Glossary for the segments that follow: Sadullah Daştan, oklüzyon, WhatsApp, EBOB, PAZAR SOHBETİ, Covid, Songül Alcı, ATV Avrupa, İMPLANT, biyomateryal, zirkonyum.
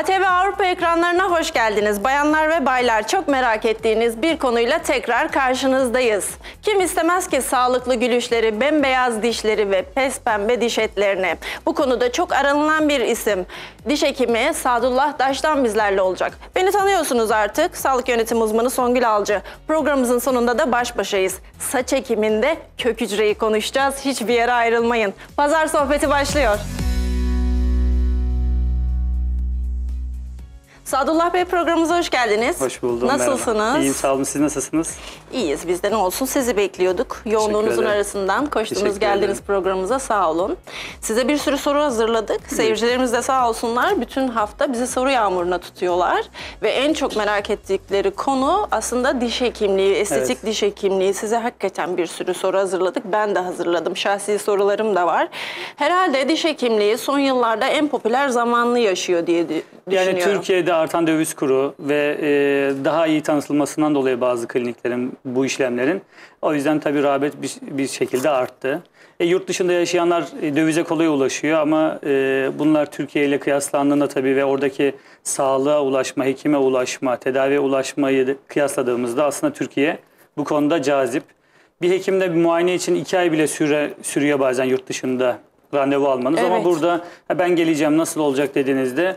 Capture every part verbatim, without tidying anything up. A T V Avrupa ekranlarına hoş geldiniz. Bayanlar ve baylar, çok merak ettiğiniz bir konuyla tekrar karşınızdayız. Kim istemez ki sağlıklı gülüşleri, bembeyaz dişleri ve pes pembe diş etlerini? Bu konuda çok aranılan bir isim. Diş hekimi Sadullah Daştan bizlerle olacak. Beni tanıyorsunuz artık. Sağlık yönetim uzmanı Songül Alcı. Programımızın sonunda da baş başayız. Saç ekiminde kök hücreyi konuşacağız. Hiçbir yere ayrılmayın. Pazar sohbeti başlıyor. Sadullah Bey, programımıza hoş geldiniz. Hoş buldum. Nasılsınız? Merhaba. İyiyim, sağ olun. Siz nasılsınız? İyiyiz, biz de ne olsun, sizi bekliyorduk. Yoğunluğunuzun arasından koştunuz, geldiniz programımıza, sağ olun. Size bir sürü soru hazırladık. Evet. Seyircilerimiz de sağ olsunlar, bütün hafta bizi soru yağmuruna tutuyorlar. Ve en çok merak ettikleri konu aslında diş hekimliği, estetik evet. diş hekimliği. Size hakikaten bir sürü soru hazırladık. Ben de hazırladım, şahsi sorularım da var. Herhalde diş hekimliği son yıllarda en popüler zamanlı yaşıyor diye düşünüyorum. Yani Türkiye'de artan döviz kuru ve e, daha iyi tanıtılmasından dolayı bazı kliniklerin, bu işlemlerin, o yüzden tabii rağbet bir, bir şekilde arttı. E, yurt dışında yaşayanlar e, dövize kolay ulaşıyor ama e, bunlar Türkiye ile kıyaslandığında tabii ve oradaki sağlığa ulaşma, hekime ulaşma, tedaviye ulaşmayı kıyasladığımızda aslında Türkiye bu konuda cazip. Bir hekimde bir muayene için iki ay bile süre, sürüyor bazen yurt dışında randevu almanız evet. ama burada ben geleceğim, nasıl olacak dediğinizde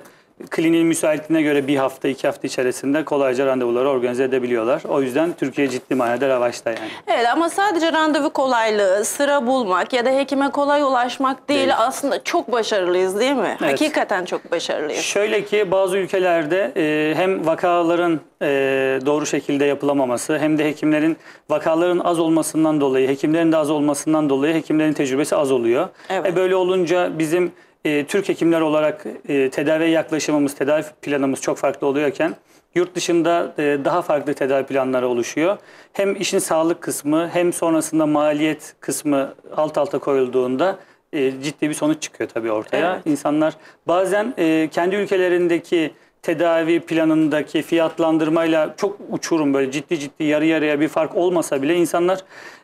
kliniğin müsaitliğine göre bir hafta, iki hafta içerisinde kolayca randevuları organize edebiliyorlar. O yüzden Türkiye ciddi manada revaçta yani. Evet, ama sadece randevu kolaylığı, sıra bulmak ya da hekime kolay ulaşmak değil. Evet. Aslında çok başarılıyız değil mi? Evet. Hakikaten çok başarılıyız. Şöyle ki, bazı ülkelerde e, hem vakaların e, doğru şekilde yapılamaması hem de hekimlerin vakaların az olmasından dolayı, hekimlerin de az olmasından dolayı hekimlerin tecrübesi az oluyor. Evet. E, böyle olunca bizim Türk hekimler olarak tedaviye yaklaşımımız, tedavi planımız çok farklı oluyorken yurt dışında daha farklı tedavi planları oluşuyor. Hem işin sağlık kısmı hem sonrasında maliyet kısmı alt alta koyulduğunda ciddi bir sonuç çıkıyor tabii ortaya. Evet. İnsanlar bazen kendi ülkelerindeki tedavi planındaki fiyatlandırmayla çok uçurum, böyle ciddi ciddi yarı yarıya bir fark olmasa bile insanlar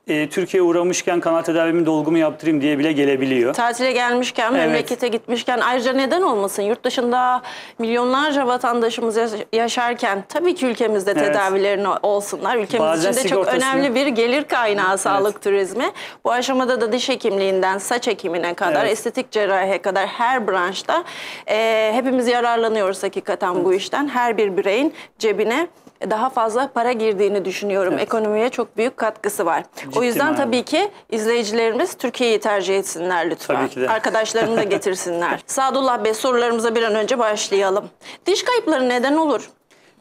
e, Türkiye'ye uğramışken kanal tedavimi, dolgumu yaptırayım diye bile gelebiliyor. Tatile gelmişken, evet. memlekete gitmişken, ayrıca neden olmasın? Yurt dışında milyonlarca vatandaşımız yaşarken tabii ki ülkemizde evet. tedavilerini olsunlar. Ülkemiz Bazen için de çok önemli bir gelir kaynağı sağlık evet. turizmi. Bu aşamada da diş hekimliğinden saç hekimine kadar, evet. estetik cerrahiye kadar her branşta e, hepimiz yararlanıyoruz hakikaten. Bu işten her bir bireyin cebine daha fazla para girdiğini düşünüyorum. Evet. Ekonomiye çok büyük katkısı var. Ciddi o yüzden mi? Tabii ki izleyicilerimiz Türkiye'yi tercih etsinler lütfen. Arkadaşlarını da getirsinler. Sadullah Bey, sorularımıza bir an önce başlayalım. Diş kayıpları neden olur?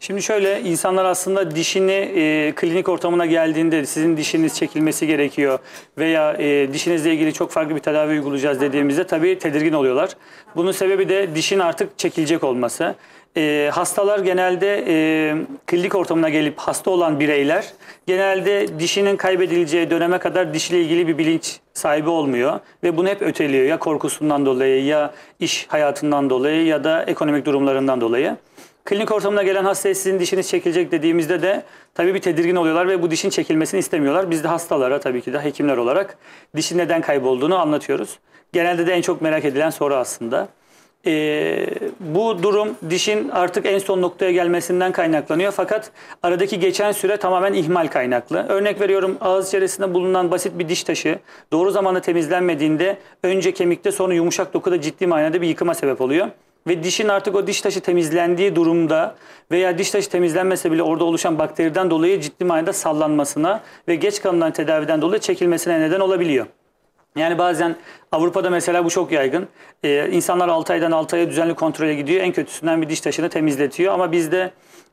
Şimdi şöyle, insanlar aslında dişini e, klinik ortamına geldiğinde sizin dişiniz çekilmesi gerekiyor veya e, dişinizle ilgili çok farklı bir tedavi uygulayacağız dediğimizde tabii tedirgin oluyorlar. Bunun sebebi de dişin artık çekilecek olması. E, hastalar genelde e, klinik ortamına gelip hasta olan bireyler genelde dişinin kaybedileceği döneme kadar dişle ilgili bir bilinç sahibi olmuyor ve bunu hep öteliyor, ya korkusundan dolayı, ya iş hayatından dolayı ya da ekonomik durumlarından dolayı. Klinik ortamına gelen hastaya sizin dişiniz çekilecek dediğimizde de tabii bir tedirgin oluyorlar ve bu dişin çekilmesini istemiyorlar. Biz de hastalara tabii ki de hekimler olarak dişin neden kaybolduğunu anlatıyoruz. Genelde de en çok merak edilen soru aslında. Ee, bu durum dişin artık en son noktaya gelmesinden kaynaklanıyor, fakat aradaki geçen süre tamamen ihmal kaynaklı. Örnek veriyorum, ağız içerisinde bulunan basit bir diş taşı doğru zamanda temizlenmediğinde önce kemikte sonra yumuşak dokuda ciddi manada bir yıkıma sebep oluyor. Ve dişin artık o diş taşı temizlendiği durumda veya diş taşı temizlenmese bile orada oluşan bakteriden dolayı ciddi manada sallanmasına ve geç kalınan tedaviden dolayı çekilmesine neden olabiliyor. Yani bazen Avrupa'da mesela bu çok yaygın. Ee, insanlar altı aydan altı aya düzenli kontrole gidiyor. En kötüsünden bir diş taşını temizletiyor. Ama bizde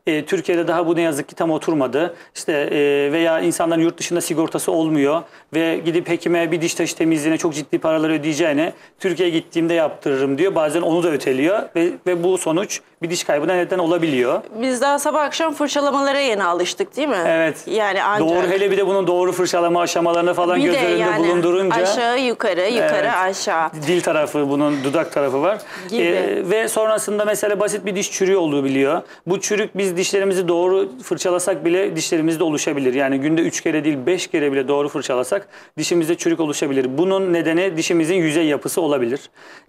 e, Türkiye'de daha bu ne yazık ki tam oturmadı. İşte e, veya insanların yurt dışında sigortası olmuyor. Ve gidip hekime bir diş taşı temizliğine çok ciddi paraları ödeyeceğine Türkiye'ye gittiğimde yaptırırım diyor. Bazen onu da öteliyor ve, ve bu sonuç bir diş kaybına neden olabiliyor. Biz daha sabah akşam fırçalamalara yeni alıştık değil mi? Evet. Yani ancak... Doğru, hele bir de bunun doğru fırçalama aşamalarını falan göz önünde yani bulundurunca. Aşağı yukarı yukarı. Evet. aşağı. Dil tarafı, bunun dudak tarafı var. Ee, ve sonrasında mesela basit bir diş çürüğü olabiliyor. Bu çürük, biz dişlerimizi doğru fırçalasak bile dişlerimizde oluşabilir. Yani günde üç kere değil beş kere bile doğru fırçalasak dişimizde çürük oluşabilir. Bunun nedeni dişimizin yüzey yapısı olabilir.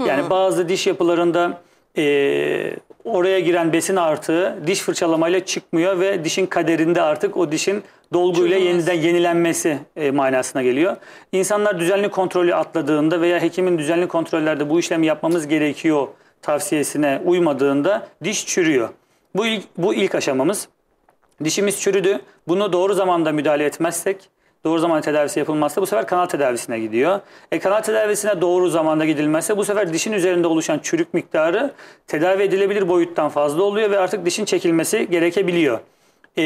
Yani Hı. bazı diş yapılarında e, oraya giren besin artığı diş fırçalamayla çıkmıyor ve dişin kaderinde artık o dişin dolguyla yeniden yenilenmesi e, manasına geliyor. İnsanlar düzenli kontrolü atladığında veya hekimin düzenli kontrollerde bu işlemi yapmamız gerekiyor tavsiyesine uymadığında diş çürüyor. Bu ilk, bu ilk aşamamız. Dişimiz çürüdü. Bunu doğru zamanda müdahale etmezsek, doğru zamanda tedavisi yapılmazsa bu sefer kanal tedavisine gidiyor. E kanal tedavisine doğru zamanda gidilmezse bu sefer dişin üzerinde oluşan çürük miktarı tedavi edilebilir boyuttan fazla oluyor ve artık dişin çekilmesi gerekebiliyor. E,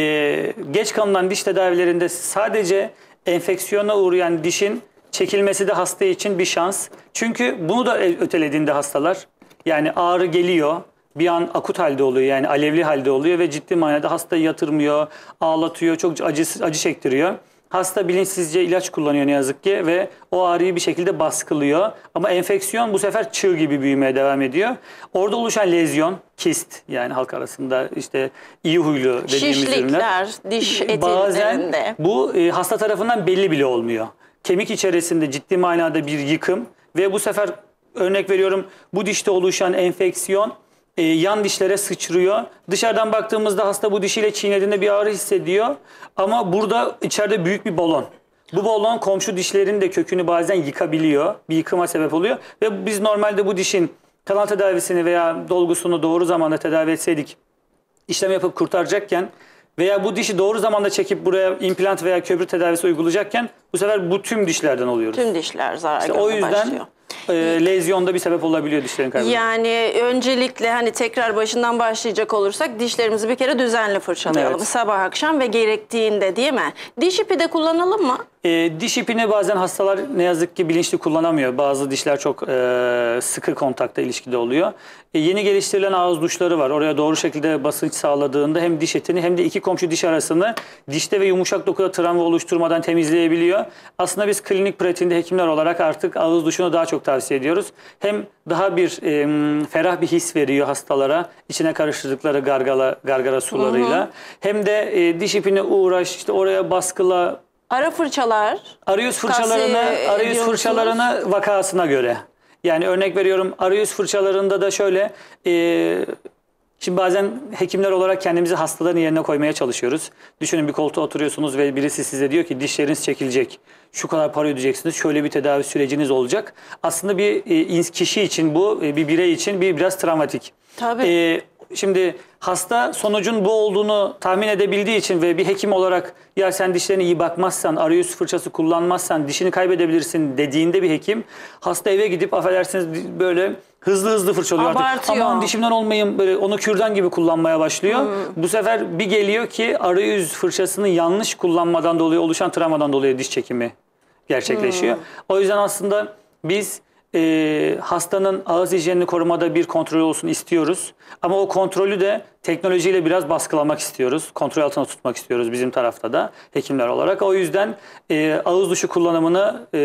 geç kalınan diş tedavilerinde sadece enfeksiyona uğrayan dişin çekilmesi de hasta için bir şans. Çünkü bunu da ötelediğinde hastalar, yani ağrı geliyor, bir an akut halde oluyor, yani alevli halde oluyor ve ciddi manada hastayı yatırmıyor, ağlatıyor, çok acı, acı çektiriyor. Hasta bilinçsizce ilaç kullanıyor ne yazık ki ve o ağrıyı bir şekilde baskılıyor. Ama enfeksiyon bu sefer çığ gibi büyümeye devam ediyor. Orada oluşan lezyon, kist, yani halk arasında işte iyi huylu dediğimiz şişlikler, ürünler. Şişlikler, diş etlerinde. Bazen bu e, hasta tarafından belli bile olmuyor. Kemik içerisinde ciddi manada bir yıkım ve bu sefer örnek veriyorum bu dişte oluşan enfeksiyon E, yan dişlere sıçrıyor. Dışarıdan baktığımızda hasta bu dişiyle çiğnediğinde bir ağrı hissediyor. Ama burada içeride büyük bir balon. Bu balon komşu dişlerin de kökünü bazen yıkabiliyor. Bir yıkıma sebep oluyor. Ve biz normalde bu dişin kanal tedavisini veya dolgusunu doğru zamanda tedavi etseydik, işlem yapıp kurtaracakken veya bu dişi doğru zamanda çekip buraya implant veya köprü tedavisi uygulayacakken bu sefer bu tüm dişlerden oluyoruz. Tüm dişler zarar işte görmeye başlıyor. E, lezyonda bir sebep olabiliyor dişlerin kaybı. Yani öncelikle hani tekrar başından başlayacak olursak dişlerimizi bir kere düzenli fırçalayalım. Evet. Sabah akşam ve gerektiğinde, değil mi? Diş ipi de kullanalım mı? E, diş ipini bazen hastalar ne yazık ki bilinçli kullanamıyor. Bazı dişler çok e, sıkı kontakta ilişkide oluyor. E, yeni geliştirilen ağız duşları var. Oraya doğru şekilde basınç sağladığında hem diş etini hem de iki komşu diş arasını dişte ve yumuşak dokuda travma oluşturmadan temizleyebiliyor. Aslında biz klinik pratiğinde hekimler olarak artık ağız duşunu daha çok tavsiye ediyoruz. Hem daha bir e, ferah bir his veriyor hastalara içine karıştırdıkları gargala, gargara sularıyla. Hı hı. Hem de e, diş ipine uğraş, işte oraya baskıla. Ara fırçalar. Arayüz fırçalarını, arayüz fırçalarını vakasına göre. Yani örnek veriyorum arayüz fırçalarında da şöyle. E, şimdi bazen hekimler olarak kendimizi hastaların yerine koymaya çalışıyoruz. Düşünün bir koltuğa oturuyorsunuz ve birisi size diyor ki dişleriniz çekilecek. Şu kadar para ödeyeceksiniz. Şöyle bir tedavi süreciniz olacak. Aslında bir e, kişi için bu, bir birey için bir biraz travmatik. Tabii. E, Şimdi hasta sonucun bu olduğunu tahmin edebildiği için ve bir hekim olarak ya sen dişlerine iyi bakmazsan, arayüz fırçası kullanmazsan dişini kaybedebilirsin dediğinde bir hekim hasta eve gidip affedersiniz böyle hızlı hızlı fırçalıyor. Abartıyor. Artık. Aman dişimden olmayayım böyle onu kürdan gibi kullanmaya başlıyor. Hmm. Bu sefer bir geliyor ki arayüz fırçasını yanlış kullanmadan dolayı oluşan travmadan dolayı diş çekimi gerçekleşiyor. Hmm. O yüzden aslında biz... Ee, hastanın ağız hijyenini korumada bir kontrol olsun istiyoruz. Ama o kontrolü de teknolojiyle biraz baskılamak istiyoruz. Kontrol altına tutmak istiyoruz bizim tarafta da hekimler olarak. O yüzden e, ağız duşu kullanımını e,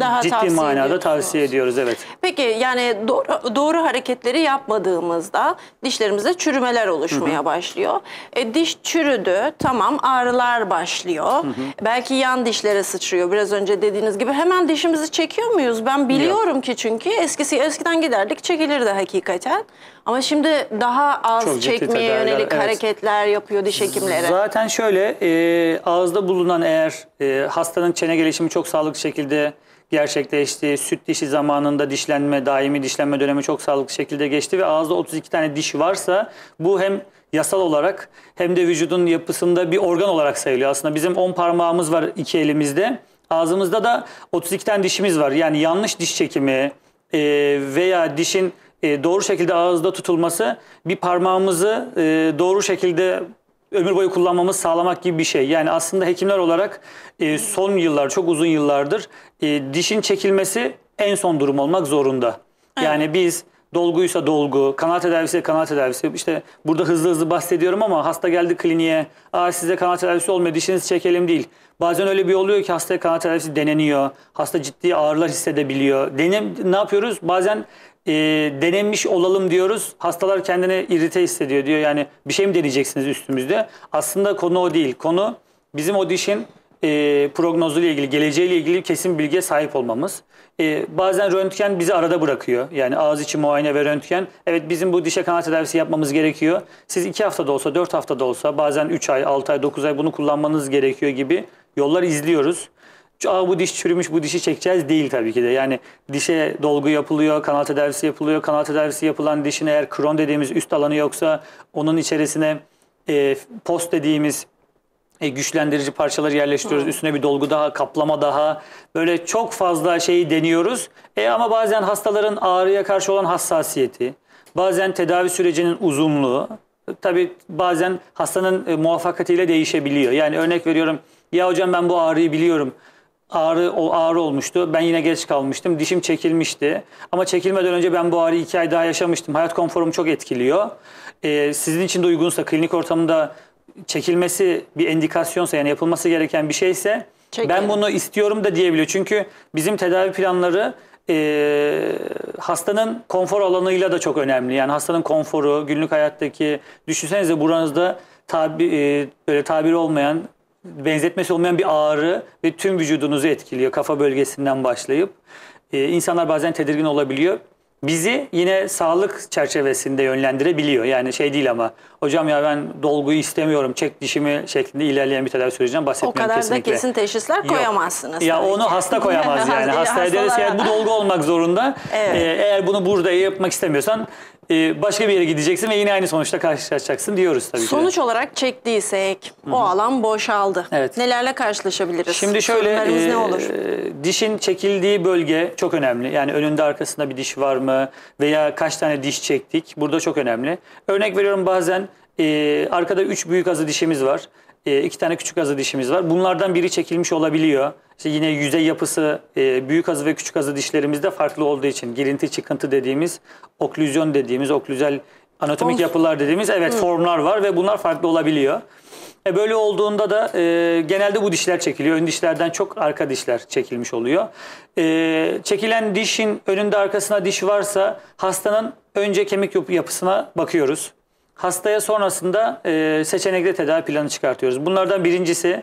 daha ciddi tavsiye manada tavsiye ediyoruz. Evet. Peki yani doğru, doğru hareketleri yapmadığımızda dişlerimizde çürümeler oluşmaya Hı-hı. başlıyor. E, diş çürüdü, tamam, ağrılar başlıyor. Hı-hı. Belki yan dişlere sıçrıyor. Biraz önce dediğiniz gibi hemen dişimizi çekiyor muyuz? Ben biliyorum Yok. ki çünkü eskisi eskiden giderdik çekilirdi hakikaten. Ama şimdi daha az Çok çekmeye yönelik evet. hareketler yapıyor diş hekimleri. Zaten şöyle e, ağızda bulunan eğer e, hastanın çene gelişimi çok sağlıklı şekilde gerçekleşti. Süt dişi zamanında dişlenme, daimi dişlenme dönemi çok sağlıklı şekilde geçti ve ağızda otuz iki tane diş varsa bu hem yasal olarak hem de vücudun yapısında bir organ olarak sayılıyor. Aslında bizim on parmağımız var iki elimizde. Ağzımızda da otuz iki tane dişimiz var. Yani yanlış diş çekimi e, veya dişin E, doğru şekilde ağızda tutulması bir parmağımızı e, doğru şekilde ömür boyu kullanmamız sağlamak gibi bir şey. Yani aslında hekimler olarak e, son yıllar çok uzun yıllardır e, dişin çekilmesi en son durum olmak zorunda. Yani evet. biz dolguysa dolgu, kanal tedavisi kanal tedavisi. İşte burada hızlı hızlı bahsediyorum ama hasta geldi kliniğe. Aa size kanal tedavisi olmuyor dişinizi çekelim değil. Bazen öyle bir oluyor ki hastaya kanal tedavisi deneniyor. Hasta ciddi ağrılar hissedebiliyor. Denem, ne yapıyoruz? Bazen E, denenmiş olalım diyoruz. Hastalar kendini irrite hissediyor diyor. Yani bir şey mi deneyeceksiniz üstümüzde? Aslında konu o değil. Konu bizim o dişin e, prognozuyla ilgili, geleceğiyle ilgili kesin bilgiye sahip olmamız. E, bazen röntgen bizi arada bırakıyor. Yani ağız içi muayene ve röntgen. Evet, bizim bu dişe kanal tedavisi yapmamız gerekiyor. Siz iki haftada olsa, dört haftada olsa, bazen üç ay, altı ay, dokuz ay bunu kullanmanız gerekiyor gibi yollar izliyoruz. Aa, bu diş çürümüş, bu dişi çekeceğiz değil tabii ki de. Yani dişe dolgu yapılıyor, kanal tedavisi yapılıyor. Kanal tedavisi yapılan dişin eğer kron dediğimiz üst alanı yoksa onun içerisine e, post dediğimiz e, güçlendirici parçaları yerleştiriyoruz. Hı. Üstüne bir dolgu daha, kaplama daha. Böyle çok fazla şeyi deniyoruz. E, ama bazen hastaların ağrıya karşı olan hassasiyeti, bazen tedavi sürecinin uzunluğu, tabii bazen hastanın e, muvaffakatiyle değişebiliyor. Yani örnek veriyorum, ya hocam ben bu ağrıyı biliyorum. Ağrı, o ağrı olmuştu. Ben yine geç kalmıştım. Dişim çekilmişti. Ama çekilmeden önce ben bu ağrıyı iki ay daha yaşamıştım. Hayat konforumu çok etkiliyor. Ee, sizin için de uygunsa, klinik ortamında çekilmesi bir indikasyonsa, yani yapılması gereken bir şeyse, çekelim, ben bunu istiyorum da diyebiliyor. Çünkü bizim tedavi planları e, hastanın konfor alanıyla da çok önemli. Yani hastanın konforu, günlük hayattaki, düşünsenize buranızda tabi, e, böyle tabiri olmayan, benzetmesi olmayan bir ağrı ve tüm vücudunuzu etkiliyor. Kafa bölgesinden başlayıp e, insanlar bazen tedirgin olabiliyor. Bizi yine sağlık çerçevesinde yönlendirebiliyor. Yani şey değil ama hocam ya ben dolguyu istemiyorum, çek dişimi şeklinde ilerleyen bir tedavi sürecinden bahsetmiyorum kesinlikle. O kadar kesinlikle da kesin teşhisler Yok. koyamazsınız. Ya onu ki. hasta koyamaz yani. Hastaya deriz ki bu dolgu olmak zorunda. Evet. Ee, eğer bunu burada yapmak istemiyorsan e, başka bir yere gideceksin ve yine aynı sonuçta karşılaşacaksın diyoruz tabii ki. Sonuç olarak çektiysek Hı-hı. o alan boşaldı. Evet. Nelerle karşılaşabiliriz? Şimdi şöyle e, ne olur? E, dişin çekildiği bölge çok önemli. Yani önünde arkasında bir diş var mı? Veya kaç tane diş çektik? Burada çok önemli. Örnek veriyorum, bazen e, arkada üç büyük azı dişimiz var. E, iki tane küçük azı dişimiz var. Bunlardan biri çekilmiş olabiliyor. İşte yine yüzey yapısı e, büyük azı ve küçük azı dişlerimizde farklı olduğu için girinti çıkıntı dediğimiz, oklüzyon dediğimiz, oklüzel anatomik Form. yapılar dediğimiz evet Hı. formlar var ve bunlar farklı olabiliyor. E, böyle olduğunda da e, genelde bu dişler çekiliyor. Ön dişlerden çok arka dişler çekilmiş oluyor. E, çekilen dişin önünde arkasına diş varsa hastanın önce kemik yapısına bakıyoruz. Hastaya sonrasında e, seçenekli tedavi planı çıkartıyoruz. Bunlardan birincisi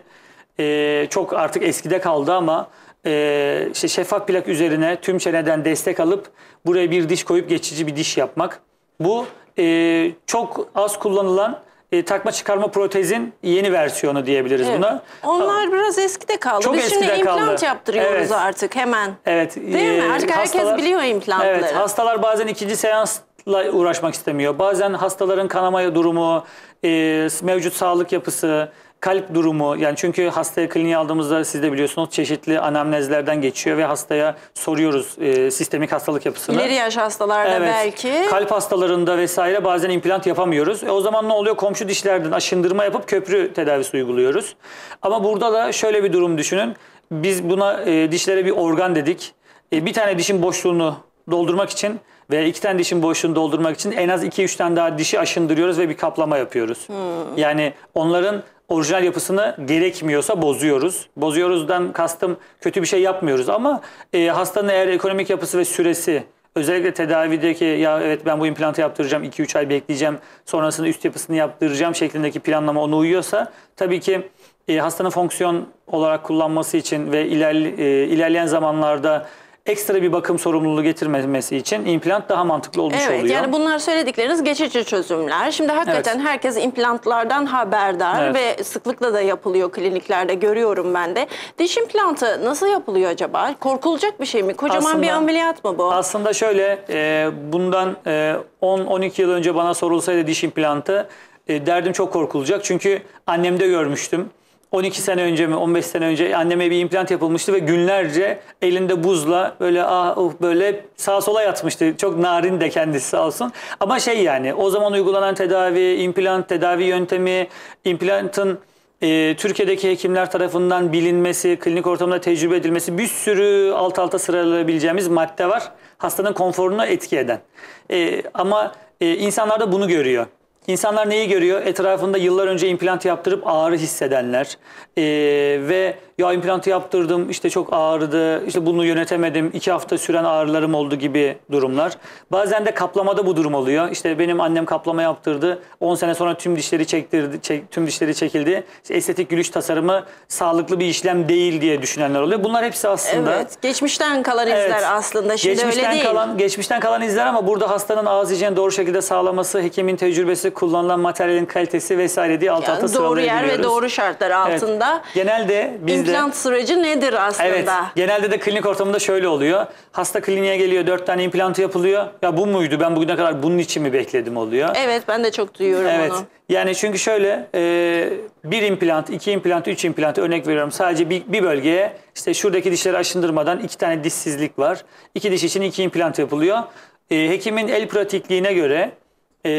e, çok artık eskide kaldı ama e, işte şeffaf plak üzerine tüm çeneden destek alıp buraya bir diş koyup geçici bir diş yapmak. Bu e, çok az kullanılan E, takma çıkarma protezin yeni versiyonu diyebiliriz evet. buna. Onlar biraz eskide kaldı. Çok Biz eskide şimdi implant kaldı. yaptırıyoruz evet. artık hemen. Evet. Değil e, mi? Artık hastalar, herkes biliyor implantları. Evet. Hastalar bazen ikinci seansla uğraşmak istemiyor. Bazen hastaların kanamaya durumu, e, mevcut sağlık yapısı, kalp durumu, yani çünkü hastaya kliniğe aldığımızda siz de biliyorsunuz çeşitli anamnezlerden geçiyor ve hastaya soruyoruz e, sistemik hastalık yapısını. İleri yaş hastalarda evet, belki. Kalp hastalarında vesaire bazen implant yapamıyoruz. E, o zaman ne oluyor? Komşu dişlerden aşındırma yapıp köprü tedavisi uyguluyoruz. Ama burada da şöyle bir durum düşünün. Biz buna e, dişlere bir organ dedik. E, bir tane dişin boşluğunu doldurmak için veya iki tane dişin boşluğunu doldurmak için en az iki üç tane daha dişi aşındırıyoruz ve bir kaplama yapıyoruz. Hmm. Yani onların orijinal yapısını gerekmiyorsa bozuyoruz. Bozuyoruzdan kastım kötü bir şey yapmıyoruz ama e, hastanın eğer ekonomik yapısı ve süresi, özellikle tedavideki ya evet ben bu implantı yaptıracağım, iki üç ay bekleyeceğim, sonrasında üst yapısını yaptıracağım şeklindeki planlama ona uyuyorsa tabii ki e, hastanın fonksiyon olarak kullanması için ve ilerli, e, ilerleyen zamanlarda ekstra bir bakım sorumluluğu getirmemesi için implant daha mantıklı olmuş evet, oluyor. Evet, yani bunlar söyledikleriniz geçici çözümler. Şimdi hakikaten evet. herkes implantlardan haberdar evet. ve sıklıkla da yapılıyor, kliniklerde görüyorum ben de. Diş implantı nasıl yapılıyor acaba? Korkulacak bir şey mi? Kocaman aslında, bir ameliyat mı bu? Aslında şöyle, e, bundan e, on on iki yıl önce bana sorulsaydı diş implantı e, derdim çok korkulacak. Çünkü annemde görmüştüm. on iki sene önce mi, on beş sene önce anneme bir implant yapılmıştı ve günlerce elinde buzla böyle ah uh böyle sağa sola yatmıştı. Çok narin de kendisi sağ olsun. Ama şey yani o zaman uygulanan tedavi, implant tedavi yöntemi, implantın e, Türkiye'deki hekimler tarafından bilinmesi, klinik ortamda tecrübe edilmesi, bir sürü alt alta sıralayabileceğimiz madde var. Hastanın konforuna etki eden. E, ama e, insanlar da bunu görüyor. İnsanlar neyi görüyor? Etrafında yıllar önce implant yaptırıp ağrı hissedenler e, ve ya implantı yaptırdım, işte çok ağrıdı, işte bunu yönetemedim, iki hafta süren ağrılarım oldu gibi durumlar. Bazen de kaplamada bu durum oluyor. İşte benim annem kaplama yaptırdı, on sene sonra tüm dişleri çektirdi, çek, tüm dişleri çekildi. İşte estetik gülüş tasarımı sağlıklı bir işlem değil diye düşünenler oluyor. Bunlar hepsi aslında. Evet, geçmişten kalan izler evet, aslında. Şimdi geçmişten öyle değil. Kalan, geçmişten kalan izler ama burada hastanın ağız hijyeni doğru şekilde sağlaması, hekimin tecrübesi, kullanılan materyalin kalitesi vesaire diye alt yani alta sıralayabiliyoruz. Doğru yer biliyoruz ve doğru şartlar altında. Evet. Genelde biz İmplant süreci nedir aslında? Evet, genelde de klinik ortamında şöyle oluyor. Hasta kliniğe geliyor, dört tane implantı yapılıyor. Ya bu muydu? Ben bugüne kadar bunun için mi bekledim oluyor? Evet, ben de çok duyuyorum evet, onu. Yani çünkü şöyle e, bir implant, iki implant, üç implant örnek veriyorum. Sadece bir, bir bölgeye işte şuradaki dişleri aşındırmadan iki tane dişsizlik var. İki diş için iki implant yapılıyor. E, hekimin el pratikliğine göre e,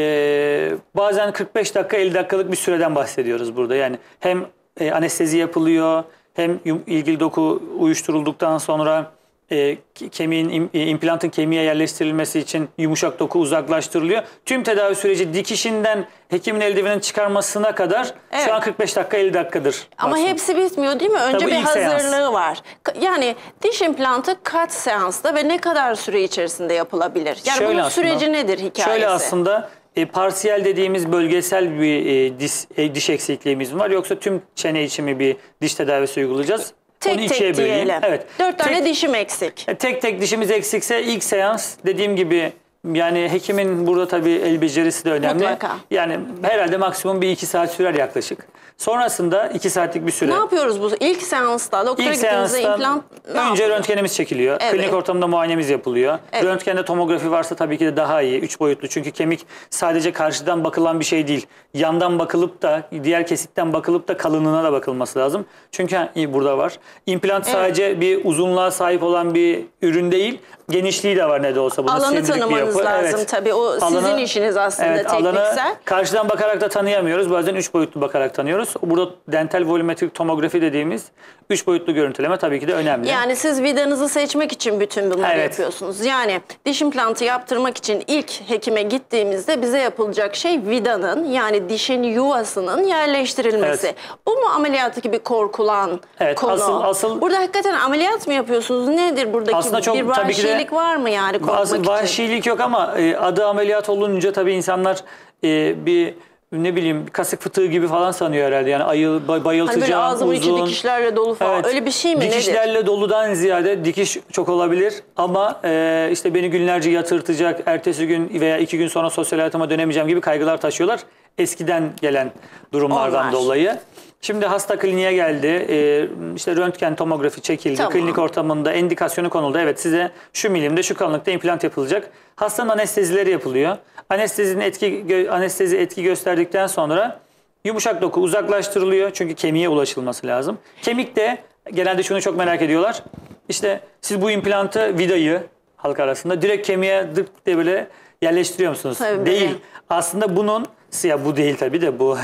bazen kırk beş dakika elli dakikalık bir süreden bahsediyoruz burada. Yani hem e, anestezi yapılıyor, hem ilgili doku uyuşturulduktan sonra e, kemiğin, implantın kemiğe yerleştirilmesi için yumuşak doku uzaklaştırılıyor. Tüm tedavi süreci dikişinden hekimin eldivenini çıkarmasına kadar evet, şu an kırk beş dakika elli dakikadır. Ama aslında hepsi bitmiyor değil mi? Önce tabii bir hazırlığı seans var. Yani diş implantı kaç seansta ve ne kadar süre içerisinde yapılabilir? Yani şöyle bunun aslında, süreci nedir hikayesi? Şöyle aslında e, parsiyel dediğimiz bölgesel bir e, diş, e, diş eksikliğimiz var. Yoksa tüm çene içimi bir diş tedavisi uygulayacağız. Tek onu ikiye tek diyelim. Evet. Dört tek, tane dişim eksik. Tek tek dişimiz eksikse ilk seans dediğim gibi yani hekimin burada tabii el becerisi de önemli. Mutlaka. Yani herhalde maksimum bir iki saat sürer yaklaşık. Sonrasında iki saatlik bir süre. Ne yapıyoruz bu ilk seansta? Doktora gittiğimizde implant önce röntgenimiz çekiliyor. Evet. Klinik ortamda muayenemiz yapılıyor. Evet. Röntgende tomografi varsa tabii ki de daha iyi. Üç boyutlu çünkü kemik sadece karşıdan bakılan bir şey değil. Yandan bakılıp da diğer kesitten bakılıp da kalınlığına da bakılması lazım. Çünkü yani burada var. İmplant evet, sadece bir uzunluğa sahip olan bir ürün değil. Genişliği de var ne de olsa. Bunu alanı tanımanız lazım evet, tabii. O sizin alanı, işiniz aslında evet, tekniksel. Karşıdan bakarak da tanıyamıyoruz. Bazen üç boyutlu bakarak tanıyoruz. Burada dental volümetrik tomografi dediğimiz üç boyutlu görüntüleme tabii ki de önemli. Yani siz vidanızı seçmek için bütün bunları evet, yapıyorsunuz. Yani diş implantı yaptırmak için ilk hekime gittiğimizde bize yapılacak şey vidanın yani dişin yuvasının yerleştirilmesi. Evet. Bu mu ameliyattaki gibi korkulan evet, konu? Asıl, asıl, burada hakikaten ameliyat mı yapıyorsunuz? Nedir buradaki aslında çok, bir vahşilik var mı yani korkmak için? Vahşilik yok ama e, adı ameliyat olunca tabii insanlar e, bir ne bileyim kasık fıtığı gibi falan sanıyor herhalde. Yani ayı, bayıltıcı, hani böyle ağzımın uzun, içi dikişlerle dolu falan. Evet, öyle bir şey mi? Dikişlerle nedir? Doludan ziyade dikiş çok olabilir ama e, işte beni günlerce yatırtacak, ertesi gün veya iki gün sonra sosyal hayatıma dönemeyeceğim gibi kaygılar taşıyorlar. Eskiden gelen durumlardan onlar dolayı. Şimdi hasta kliniğe geldi, ee, işte röntgen tomografi çekildi, tamam, klinik ortamında endikasyonu konuldu. Evet size şu milimde, şu kalınlıkta implant yapılacak. Hastanın anestezileri yapılıyor. Anestezinin etki, anestezi etki gösterdikten sonra yumuşak doku uzaklaştırılıyor. Çünkü kemiğe ulaşılması lazım. Kemik de genelde şunu çok merak ediyorlar. İşte siz bu implantı, vidayı halk arasında direkt kemiğe dık diye böyle yerleştiriyor musunuz? Tabii. Değil. Aslında bunun... Ya bu değil tabii de bu.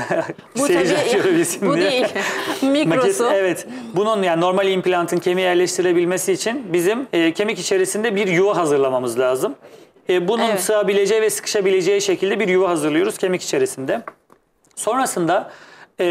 Bu tabii, bu değil. Mikrosu. Evet. Bunun yani normal implantın kemiğe yerleştirilebilmesi için bizim e, kemik içerisinde bir yuva hazırlamamız lazım. E, bunun evet, sığabileceği ve sıkışabileceği şekilde bir yuva hazırlıyoruz kemik içerisinde. Sonrasında e,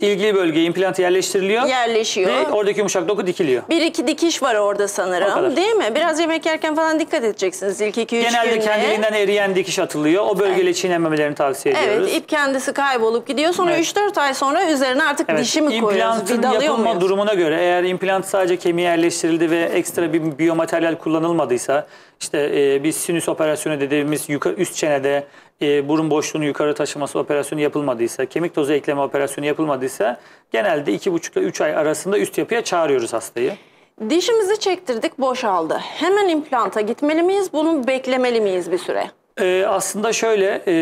ilgili bölgeye implant yerleştiriliyor. Yerleşiyor. Ve oradaki yumuşak doku dikiliyor. Bir iki dikiş var orada sanırım değil mi? Biraz yemek yerken falan dikkat edeceksiniz ilk iki üç günde. Genelde kendiliğinden eriyen dikiş atılıyor. O bölgeyle evet, çiğnememelerini tavsiye evet, ediyoruz. Evet, ip kendisi kaybolup gidiyor. Sonra evet, üç dört ay sonra üzerine artık evet, dişi mi implantın koyuyoruz? İmplantın yapılma muyuz? Durumuna göre eğer implant sadece kemiğe yerleştirildi ve ekstra bir biyomateryal kullanılmadıysa işte e, bir sinüs operasyonu dediğimiz yukarı, üst çenede E, burun boşluğunu yukarı taşıması operasyonu yapılmadıysa, kemik tozu ekleme operasyonu yapılmadıysa genelde iki buçuk ile üç ay arasında üst yapıya çağırıyoruz hastayı. Dişimizi çektirdik, boşaldı. Hemen implanta gitmeli miyiz? Bunu beklemeli miyiz bir süre? E, aslında şöyle, e,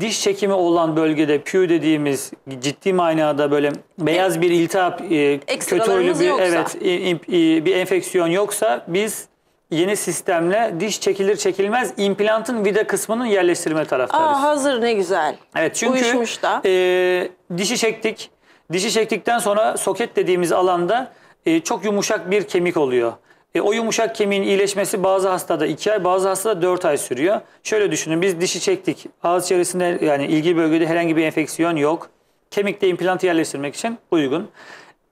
diş çekimi olan bölgede pü dediğimiz ciddi manada böyle beyaz bir iltihap, e, kötülü bir, evet, e, e, bir enfeksiyon yoksa biz... Yeni sistemle diş çekilir çekilmez implantın vida kısmının yerleştirme taraftarız. Aa, hazır ne güzel. Evet çünkü e, dişi çektik. Dişi çektikten sonra soket dediğimiz alanda e, çok yumuşak bir kemik oluyor. E, o yumuşak kemiğin iyileşmesi bazı hastada iki ay bazı hastada dört ay sürüyor. Şöyle düşünün biz dişi çektik. Ağız içerisinde yani ilgili bölgede herhangi bir enfeksiyon yok. kemikte implantı yerleştirmek için uygun.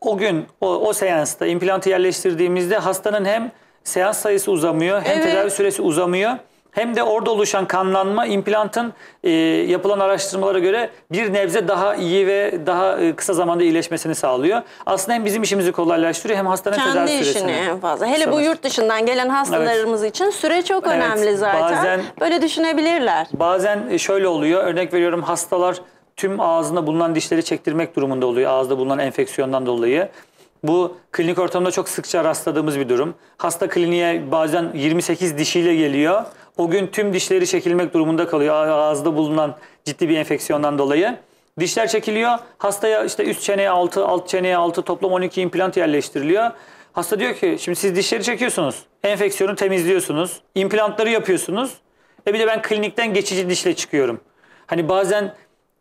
O gün, o, o seansta implantı yerleştirdiğimizde hastanın hem seans sayısı uzamıyor, hem evet. tedavi süresi uzamıyor. Hem de orada oluşan kanlanma implantın e, yapılan araştırmalara göre bir nebze daha iyi ve daha e, kısa zamanda iyileşmesini sağlıyor. Aslında hem bizim işimizi kolaylaştırıyor hem hastanın kendi tedavi işini süresini. En fazla. Hele bu yurt dışından gelen hastalarımız evet. için süre çok evet. önemli zaten. Bazen, böyle düşünebilirler. Bazen şöyle oluyor, örnek veriyorum, hastalar tüm ağzında bulunan dişleri çektirmek durumunda oluyor ağızda bulunan enfeksiyondan dolayı. Bu klinik ortamda çok sıkça rastladığımız bir durum. Hasta kliniğe bazen yirmi sekiz dişiyle geliyor. O gün tüm dişleri çekilmek durumunda kalıyor. Ağızda bulunan ciddi bir enfeksiyondan dolayı. Dişler çekiliyor. Hastaya işte üst çeneye altı, alt çeneye altı, toplam on iki implant yerleştiriliyor. Hasta diyor ki, şimdi siz dişleri çekiyorsunuz. Enfeksiyonu temizliyorsunuz. İmplantları yapıyorsunuz. E bir de ben klinikten geçici dişle çıkıyorum. Hani bazen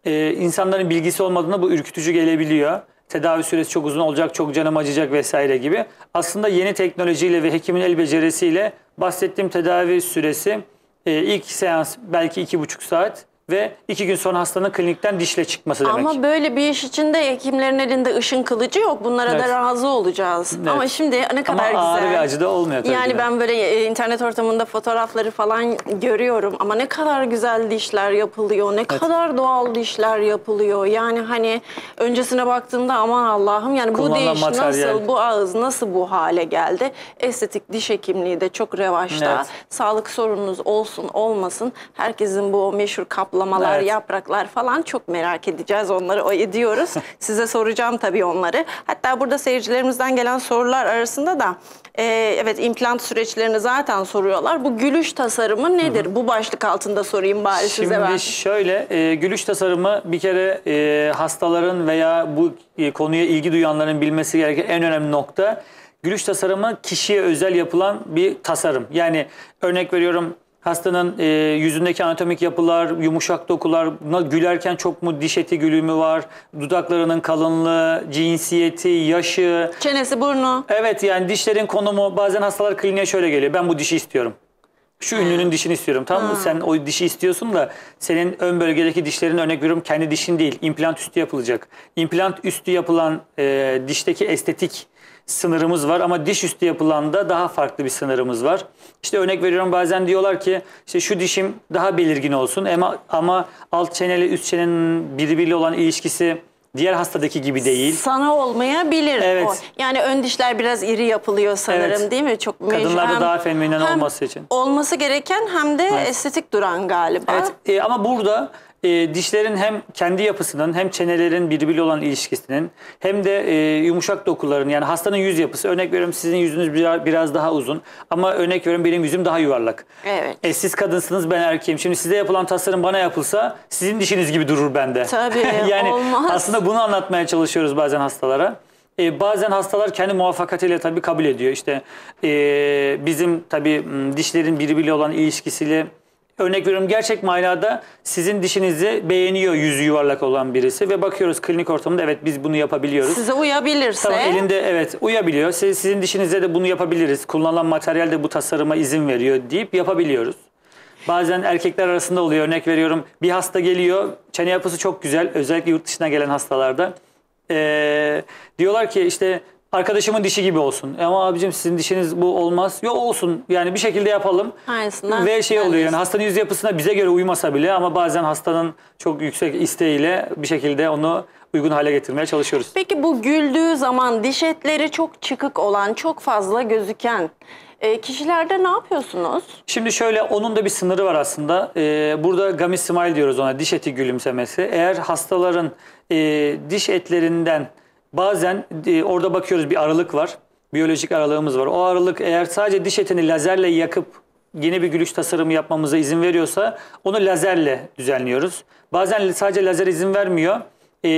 e, insanların bilgisi olmadığında bu ürkütücü gelebiliyor. Tedavi süresi çok uzun olacak, çok canım acıyacak vesaire gibi. Aslında yeni teknolojiyle ve hekimin el becerisiyle bahsettiğim tedavi süresi e, ilk seans belki iki buçuk saat ve iki gün sonra hastanın klinikten dişle çıkması demek. Ama böyle bir iş içinde hekimlerin elinde ışın kılıcı yok. Bunlara evet. da razı olacağız. Evet. Ama şimdi ne kadar ama ağır güzel. Ağır ve acı da olmuyor tabii. Yani ben böyle internet ortamında fotoğrafları falan görüyorum. Ama ne kadar güzel dişler yapılıyor. Ne evet. kadar doğal dişler yapılıyor. Yani hani öncesine baktığımda aman Allah'ım, yani bu diş materyal. Nasıl, bu ağız nasıl bu hale geldi? Estetik diş hekimliği de çok revaçta. Evet. Sağlık sorununuz olsun olmasın. Herkesin bu meşhur kap kaplamalar, evet. yapraklar falan, çok merak edeceğiz onları, o ediyoruz. Size soracağım tabii onları. Hatta burada seyircilerimizden gelen sorular arasında da e, evet implant süreçlerini zaten soruyorlar. Bu gülüş tasarımı nedir? Hı hı. Bu başlık altında sorayım bari şimdi size ben. Şimdi şöyle e, gülüş tasarımı bir kere e, hastaların veya bu e, konuya ilgi duyanların bilmesi gereken en önemli nokta. Gülüş tasarımı kişiye özel yapılan bir tasarım. Yani örnek veriyorum, hastanın e, yüzündeki anatomik yapılar, yumuşak dokular, gülerken çok mu diş eti gülümü var, dudaklarının kalınlığı, cinsiyeti, yaşı. Çenesi, burnu. Evet, yani dişlerin konumu. Bazen hastalar kliniğe şöyle geliyor, ben bu dişi istiyorum. Şu ünlünün dişini istiyorum. Tamam mı? Sen o dişi istiyorsun da senin ön bölgedeki dişlerin, örnek veriyorum, kendi dişin değil, implant üstü yapılacak. İmplant üstü yapılan e, dişteki estetik sınırımız var ama diş üstü yapılanda daha farklı bir sınırımız var. İşte örnek veriyorum, bazen diyorlar ki işte şu dişim daha belirgin olsun ama, ama alt çeneli üst çenenin birbiriyle olan ilişkisi diğer hastadaki gibi değil. Sana olmayabilir evet. o. Yani ön dişler biraz iri yapılıyor sanırım evet. değil mi? Çok kadınlarda daha feminen olması için. Olması gereken hem de evet. estetik duran galiba. Evet. E, ama burada e, dişlerin hem kendi yapısının hem çenelerin birbiriyle olan ilişkisinin hem de e, yumuşak dokuların, yani hastanın yüz yapısı, örnek veriyorum sizin yüzünüz biraz daha uzun ama örnek veriyorum benim yüzüm daha yuvarlak. Evet. E, siz kadınsınız, ben erkeğim. Şimdi size yapılan tasarım bana yapılsa sizin dişiniz gibi durur bende. Tabii yani olmaz. Aslında bunu anlatmaya çalışıyoruz bazen hastalara. Ee, bazen hastalar kendi muvaffakatiyle tabii kabul ediyor. İşte ee, bizim tabii dişlerin birbiriyle olan ilişkisiyle, örnek veriyorum, gerçek manada sizin dişinizi beğeniyor yüzü yuvarlak olan birisi ve bakıyoruz klinik ortamında, evet biz bunu yapabiliyoruz. Size uyabilirse. Tamam, elinde evet uyabiliyor. Siz, sizin dişinize de bunu yapabiliriz. Kullanılan materyal de bu tasarıma izin veriyor deyip yapabiliyoruz. Bazen erkekler arasında oluyor, örnek veriyorum bir hasta geliyor, çene yapısı çok güzel, özellikle yurt dışına gelen hastalarda. Ee, diyorlar ki işte arkadaşımın dişi gibi olsun. Ama abicim sizin dişiniz bu olmaz. Yok olsun, yani bir şekilde yapalım. Aynısından. Ve şey oluyor, yani hastanın yüz yapısına bize göre uymasa bile ama bazen hastanın çok yüksek isteğiyle bir şekilde onu uygun hale getirmeye çalışıyoruz. Peki bu güldüğü zaman diş etleri çok çıkık olan, çok fazla gözüken E, kişilerde ne yapıyorsunuz? Şimdi şöyle, onun da bir sınırı var aslında. E, burada gummy smile diyoruz ona, diş eti gülümsemesi. Eğer hastaların e, diş etlerinden bazen e, orada bakıyoruz bir aralık var. Biyolojik aralığımız var. O aralık eğer sadece diş etini lazerle yakıp yeni bir gülüş tasarımı yapmamıza izin veriyorsa onu lazerle düzenliyoruz. Bazen sadece lazer izin vermiyor. Ee,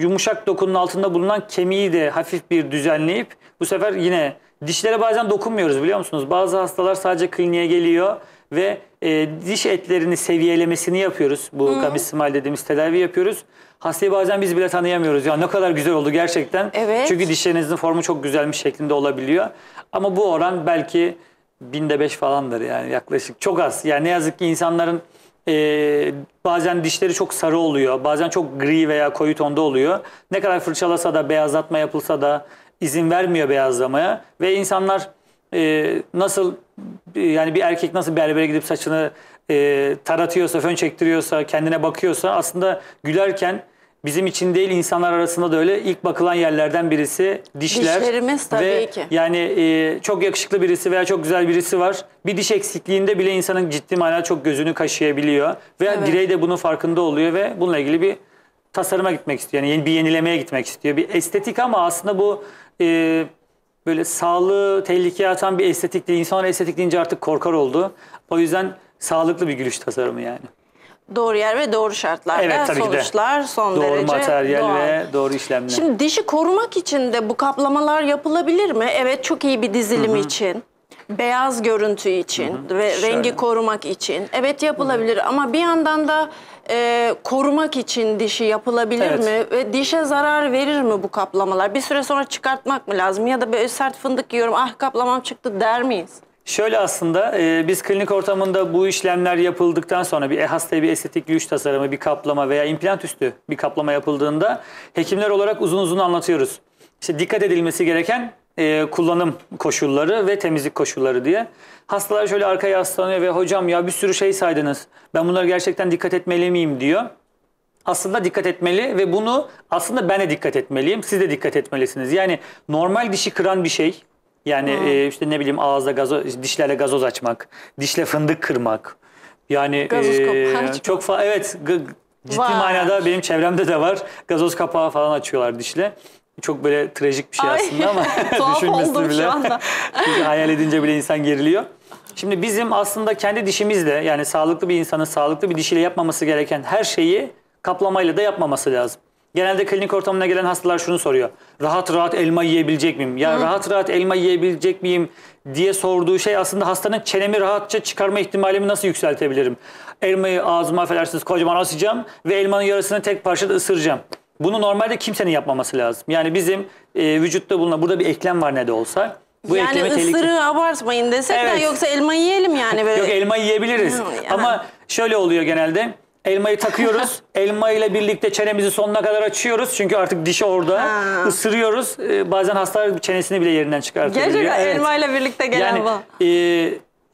yumuşak dokunun altında bulunan kemiği de hafif bir düzenleyip bu sefer yine dişlere bazen dokunmuyoruz, biliyor musunuz? Bazı hastalar sadece kliniğe geliyor ve e, diş etlerini seviyelemesini yapıyoruz. Bu hmm. gummy smile dediğimiz tedavi yapıyoruz. Hastayı bazen biz bile tanıyamıyoruz. Ya ne kadar güzel oldu gerçekten. Evet. Çünkü dişlerinizin formu çok güzelmiş şeklinde olabiliyor. Ama bu oran belki binde beş falandır, yani yaklaşık çok az. Yani ne yazık ki insanların Ee, bazen dişleri çok sarı oluyor, bazen çok gri veya koyu tonda oluyor. Ne kadar fırçalasa da, beyazlatma yapılsa da izin vermiyor beyazlamaya. Ve insanlar e, nasıl, yani bir erkek nasıl berbere gidip saçını e, taratıyorsa, fön çektiriyorsa, kendine bakıyorsa, aslında gülerken bizim için değil insanlar arasında da öyle ilk bakılan yerlerden birisi dişler. Dişlerimiz tabii ve ki. Yani e, çok yakışıklı birisi veya çok güzel birisi var. Bir diş eksikliğinde bile insanın ciddi manada çok gözünü kaşıyabiliyor. Ve evet. Birey de bunun farkında oluyor ve bununla ilgili bir tasarıma gitmek istiyor. Yani bir yenilemeye gitmek istiyor. Bir estetik, ama aslında bu e, böyle sağlığı tehlikeye atan bir estetik değil. İnsanlar estetik deyince artık korkar oldu. O yüzden sağlıklı bir gülüş tasarımı yani. Doğru yer ve doğru şartlarda, evet, sonuçlar de. son doğru derece doğal. Doğru materyal ve doğru işlemler. Şimdi dişi korumak için de bu kaplamalar yapılabilir mi? Evet, çok iyi bir dizilim Hı-hı. için, beyaz görüntü için Hı-hı. ve Şöyle. rengi korumak için. Evet, yapılabilir Hı-hı. ama bir yandan da e, korumak için dişi yapılabilir evet. mi? Ve dişe zarar verir mi bu kaplamalar? Bir süre sonra çıkartmak mı lazım? Ya da böyle sert fındık yiyorum, ah kaplamam çıktı der miyiz? Şöyle, aslında e, biz klinik ortamında bu işlemler yapıldıktan sonra bir hastaya bir estetik gülüş tasarımı, bir kaplama veya implant üstü bir kaplama yapıldığında hekimler olarak uzun uzun anlatıyoruz. İşte dikkat edilmesi gereken e, kullanım koşulları ve temizlik koşulları diye. Hastalar şöyle arkaya yaslanıyor ve hocam ya bir sürü şey saydınız, ben bunlara gerçekten dikkat etmeli miyim diyor. Aslında dikkat etmeli ve bunu aslında ben de dikkat etmeliyim, siz de dikkat etmelisiniz. Yani normal dişi kıran bir şey. Yani hmm. e, işte ne bileyim ağızda gazoz, dişlerle gazoz açmak, dişle fındık kırmak. Yani gazoz e, çok fa evet ciddi var. manada benim çevremde de var. Gazoz kapağı falan açıyorlar dişle. Çok böyle trajik bir şey Ay. aslında ama düşünmesi bile. Hayal edince bile insan geriliyor. Şimdi bizim aslında kendi dişimizle, yani sağlıklı bir insanın sağlıklı bir dişiyle yapmaması gereken her şeyi kaplamayla da yapmaması lazım. Genelde klinik ortamına gelen hastalar şunu soruyor: rahat rahat elma yiyebilecek miyim? Ya Hı. rahat rahat elma yiyebilecek miyim diye sorduğu şey aslında hastanın çenemi rahatça çıkarma ihtimalimi nasıl yükseltebilirim? Elmayı ağzıma, affedersiniz, kocaman asacağım ve elmanın yarısını tek parçada ısıracağım. Bunu normalde kimsenin yapmaması lazım. Yani bizim e, vücutta bulunan, burada bir eklem var ne de olsa. Bu yani ısırığı abartmayın desek evet. de, yoksa elma yiyelim yani böyle. Yok, elma yiyebiliriz. Hı, yani. Ama şöyle oluyor genelde. Elmayı takıyoruz. Elma ile birlikte çenemizi sonuna kadar açıyoruz. Çünkü artık dişi orada. Ha. Isırıyoruz. Ee, bazen hastalar çenesini bile yerinden çıkartabiliyor. Gerçekten evet. elma ile birlikte gelen yani, bu. E,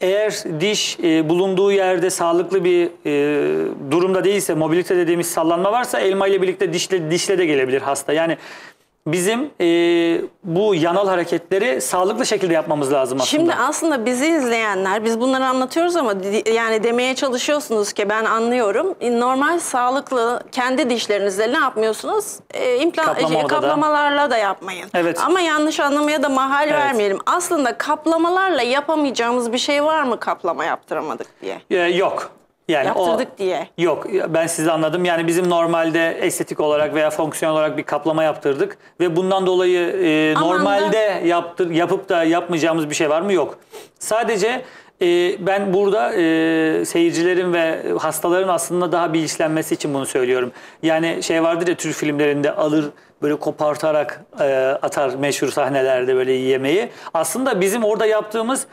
eğer diş e, bulunduğu yerde sağlıklı bir e, durumda değilse, mobilite dediğimiz sallanma varsa, elma ile birlikte dişle, dişle de gelebilir hasta. Yani bizim e, bu yanal hareketleri sağlıklı şekilde yapmamız lazım aslında. Şimdi aslında bizi izleyenler, biz bunları anlatıyoruz ama yani demeye çalışıyorsunuz ki ben anlıyorum. Normal sağlıklı kendi dişlerinizle ne yapmıyorsunuz? E, implant, Kaplama e, kaplamalarla da. da yapmayın. Evet. Ama yanlış anlamaya da mahal evet. vermeyelim. Aslında kaplamalarla yapamayacağımız bir şey var mı kaplama yaptıramadık diye? E, yok. Yani Yaptırdık o, diye. Yok, ben sizi anladım. Yani bizim normalde estetik olarak veya fonksiyon olarak bir kaplama yaptırdık. Ve bundan dolayı e, normalde yaptır, yapıp da yapmayacağımız bir şey var mı? Yok. Sadece e, ben burada e, seyircilerin ve hastaların aslında daha bilinçlenmesi için bunu söylüyorum. Yani şey vardır ya, Türk filmlerinde alır böyle kopartarak e, atar meşhur sahnelerde böyle yemeği. Aslında bizim orada yaptığımız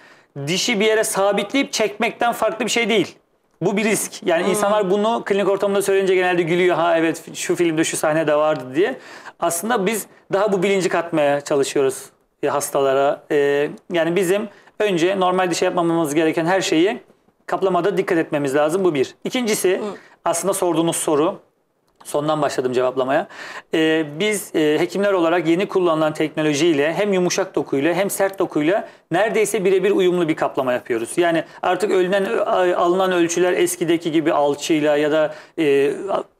dişi bir yere sabitleyip çekmekten farklı bir şey değil. Bu bir risk. Yani hmm. insanlar bunu klinik ortamında söyleyince genelde gülüyor. Ha evet, şu filmde şu sahne de vardı diye. Aslında biz daha bu bilinci katmaya çalışıyoruz hastalara. Ee, yani bizim önce normal dişe yapmamamız gereken her şeyi kaplamada dikkat etmemiz lazım. Bu bir. İkincisi hmm. aslında sorduğunuz soru. Sondan başladım cevaplamaya. Ee, biz e, hekimler olarak yeni kullanılan teknolojiyle hem yumuşak dokuyla hem sert dokuyla neredeyse birebir uyumlu bir kaplama yapıyoruz. Yani artık ölünen, alınan ölçüler eskideki gibi alçıyla ya da e,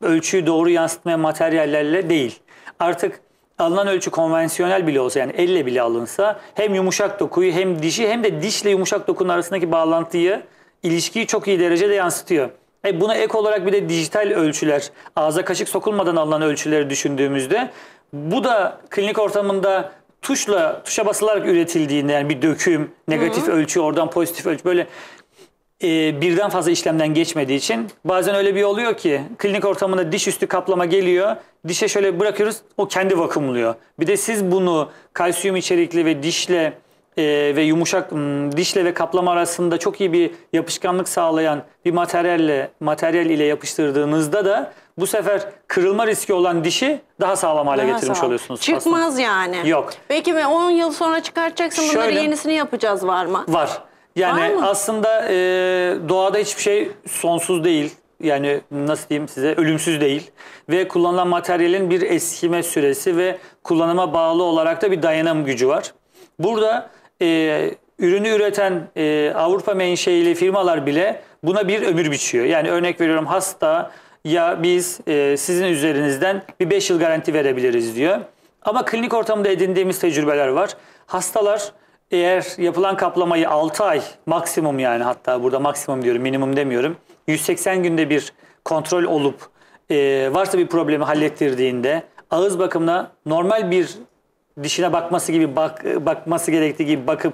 ölçüyü doğru yansıtmayan materyallerle değil. Artık alınan ölçü konvansiyonel bile olsa, yani elle bile alınsa, hem yumuşak dokuyu hem dişi hem de dişle yumuşak dokunun arasındaki bağlantıyı, ilişkiyi çok iyi derecede yansıtıyor. E buna ek olarak bir de dijital ölçüler, ağza kaşık sokulmadan alınan ölçüleri düşündüğümüzde, bu da klinik ortamında tuşla, tuşa basılarak üretildiğinde, yani bir döküm, negatif Hı-hı. ölçü, oradan pozitif ölçü, böyle e, birden fazla işlemden geçmediği için bazen öyle bir oluyor ki klinik ortamında diş üstü kaplama geliyor, dişe şöyle bırakıyoruz, o kendi vakumluyor. Bir de siz bunu kalsiyum içerikli ve dişle e, ve yumuşak dişle ve kaplama arasında çok iyi bir yapışkanlık sağlayan bir materyalle materyal ile yapıştırdığınızda da bu sefer kırılma riski olan dişi daha sağlam hale daha getirmiş sağlam. oluyorsunuz. Çıkmaz aslında. yani. Yok. Peki ve on yıl sonra çıkartacaksın bunları, Şöyle, yenisini yapacağız var mı? Var. Yani var aslında e, doğada hiçbir şey sonsuz değil. Yani nasıl diyeyim size, ölümsüz değil. Ve kullanılan materyalin bir eskime süresi ve kullanıma bağlı olarak da bir dayanım gücü var. Burada e, ürünü üreten e, Avrupa menşeili firmalar bile buna bir ömür biçiyor. Yani örnek veriyorum, hasta ya biz e, sizin üzerinizden bir beş yıl garanti verebiliriz diyor. Ama klinik ortamında edindiğimiz tecrübeler var. Hastalar eğer yapılan kaplamayı altı ay maksimum, yani hatta burada maksimum diyorum, minimum demiyorum, yüz seksen günde bir kontrol olup e, varsa bir problemi hallettirdiğinde ağız bakımına normal bir dişine bakması gibi bak, bakması gerektiği gibi bakıp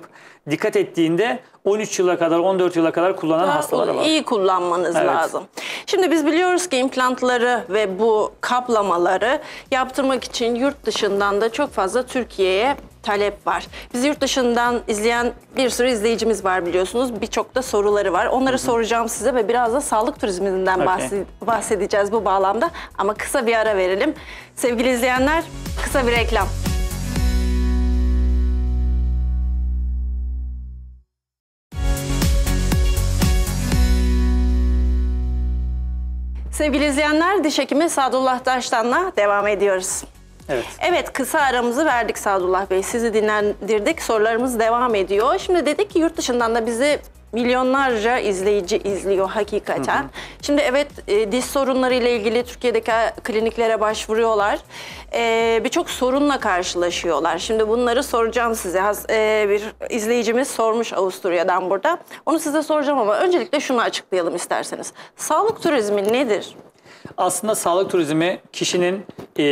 dikkat ettiğinde on üç yıla kadar, on dört yıla kadar kullanan hastalar var. İyi kullanmanız evet. lazım. Şimdi biz biliyoruz ki implantları ve bu kaplamaları yaptırmak için yurt dışından da çok fazla Türkiye'ye talep var. Bizi yurt dışından izleyen bir sürü izleyicimiz var biliyorsunuz. Birçok da soruları var. Onları Hı -hı. soracağım size ve biraz da sağlık turizminden okay. bahsedeceğiz bu bağlamda. Ama kısa bir ara verelim. Sevgili izleyenler, kısa bir reklam. Sevgili izleyenler, diş hekimi Sadullah Daştan'la devam ediyoruz. Evet. Evet, kısa aramızı verdik Sadullah Bey. Sizi dinlendirdik. Sorularımız devam ediyor. Şimdi dedik ki yurt dışından da bizi milyonlarca izleyici izliyor hakikaten. Hı hı. Şimdi evet, e, diş sorunları ile ilgili Türkiye'deki kliniklere başvuruyorlar. E, Birçok sorunla karşılaşıyorlar. Şimdi bunları soracağım size. E, bir izleyicimiz sormuş Avusturya'dan burada. Onu size soracağım ama öncelikle şunu açıklayalım isterseniz. Sağlık turizmi nedir? Aslında sağlık turizmi kişinin e,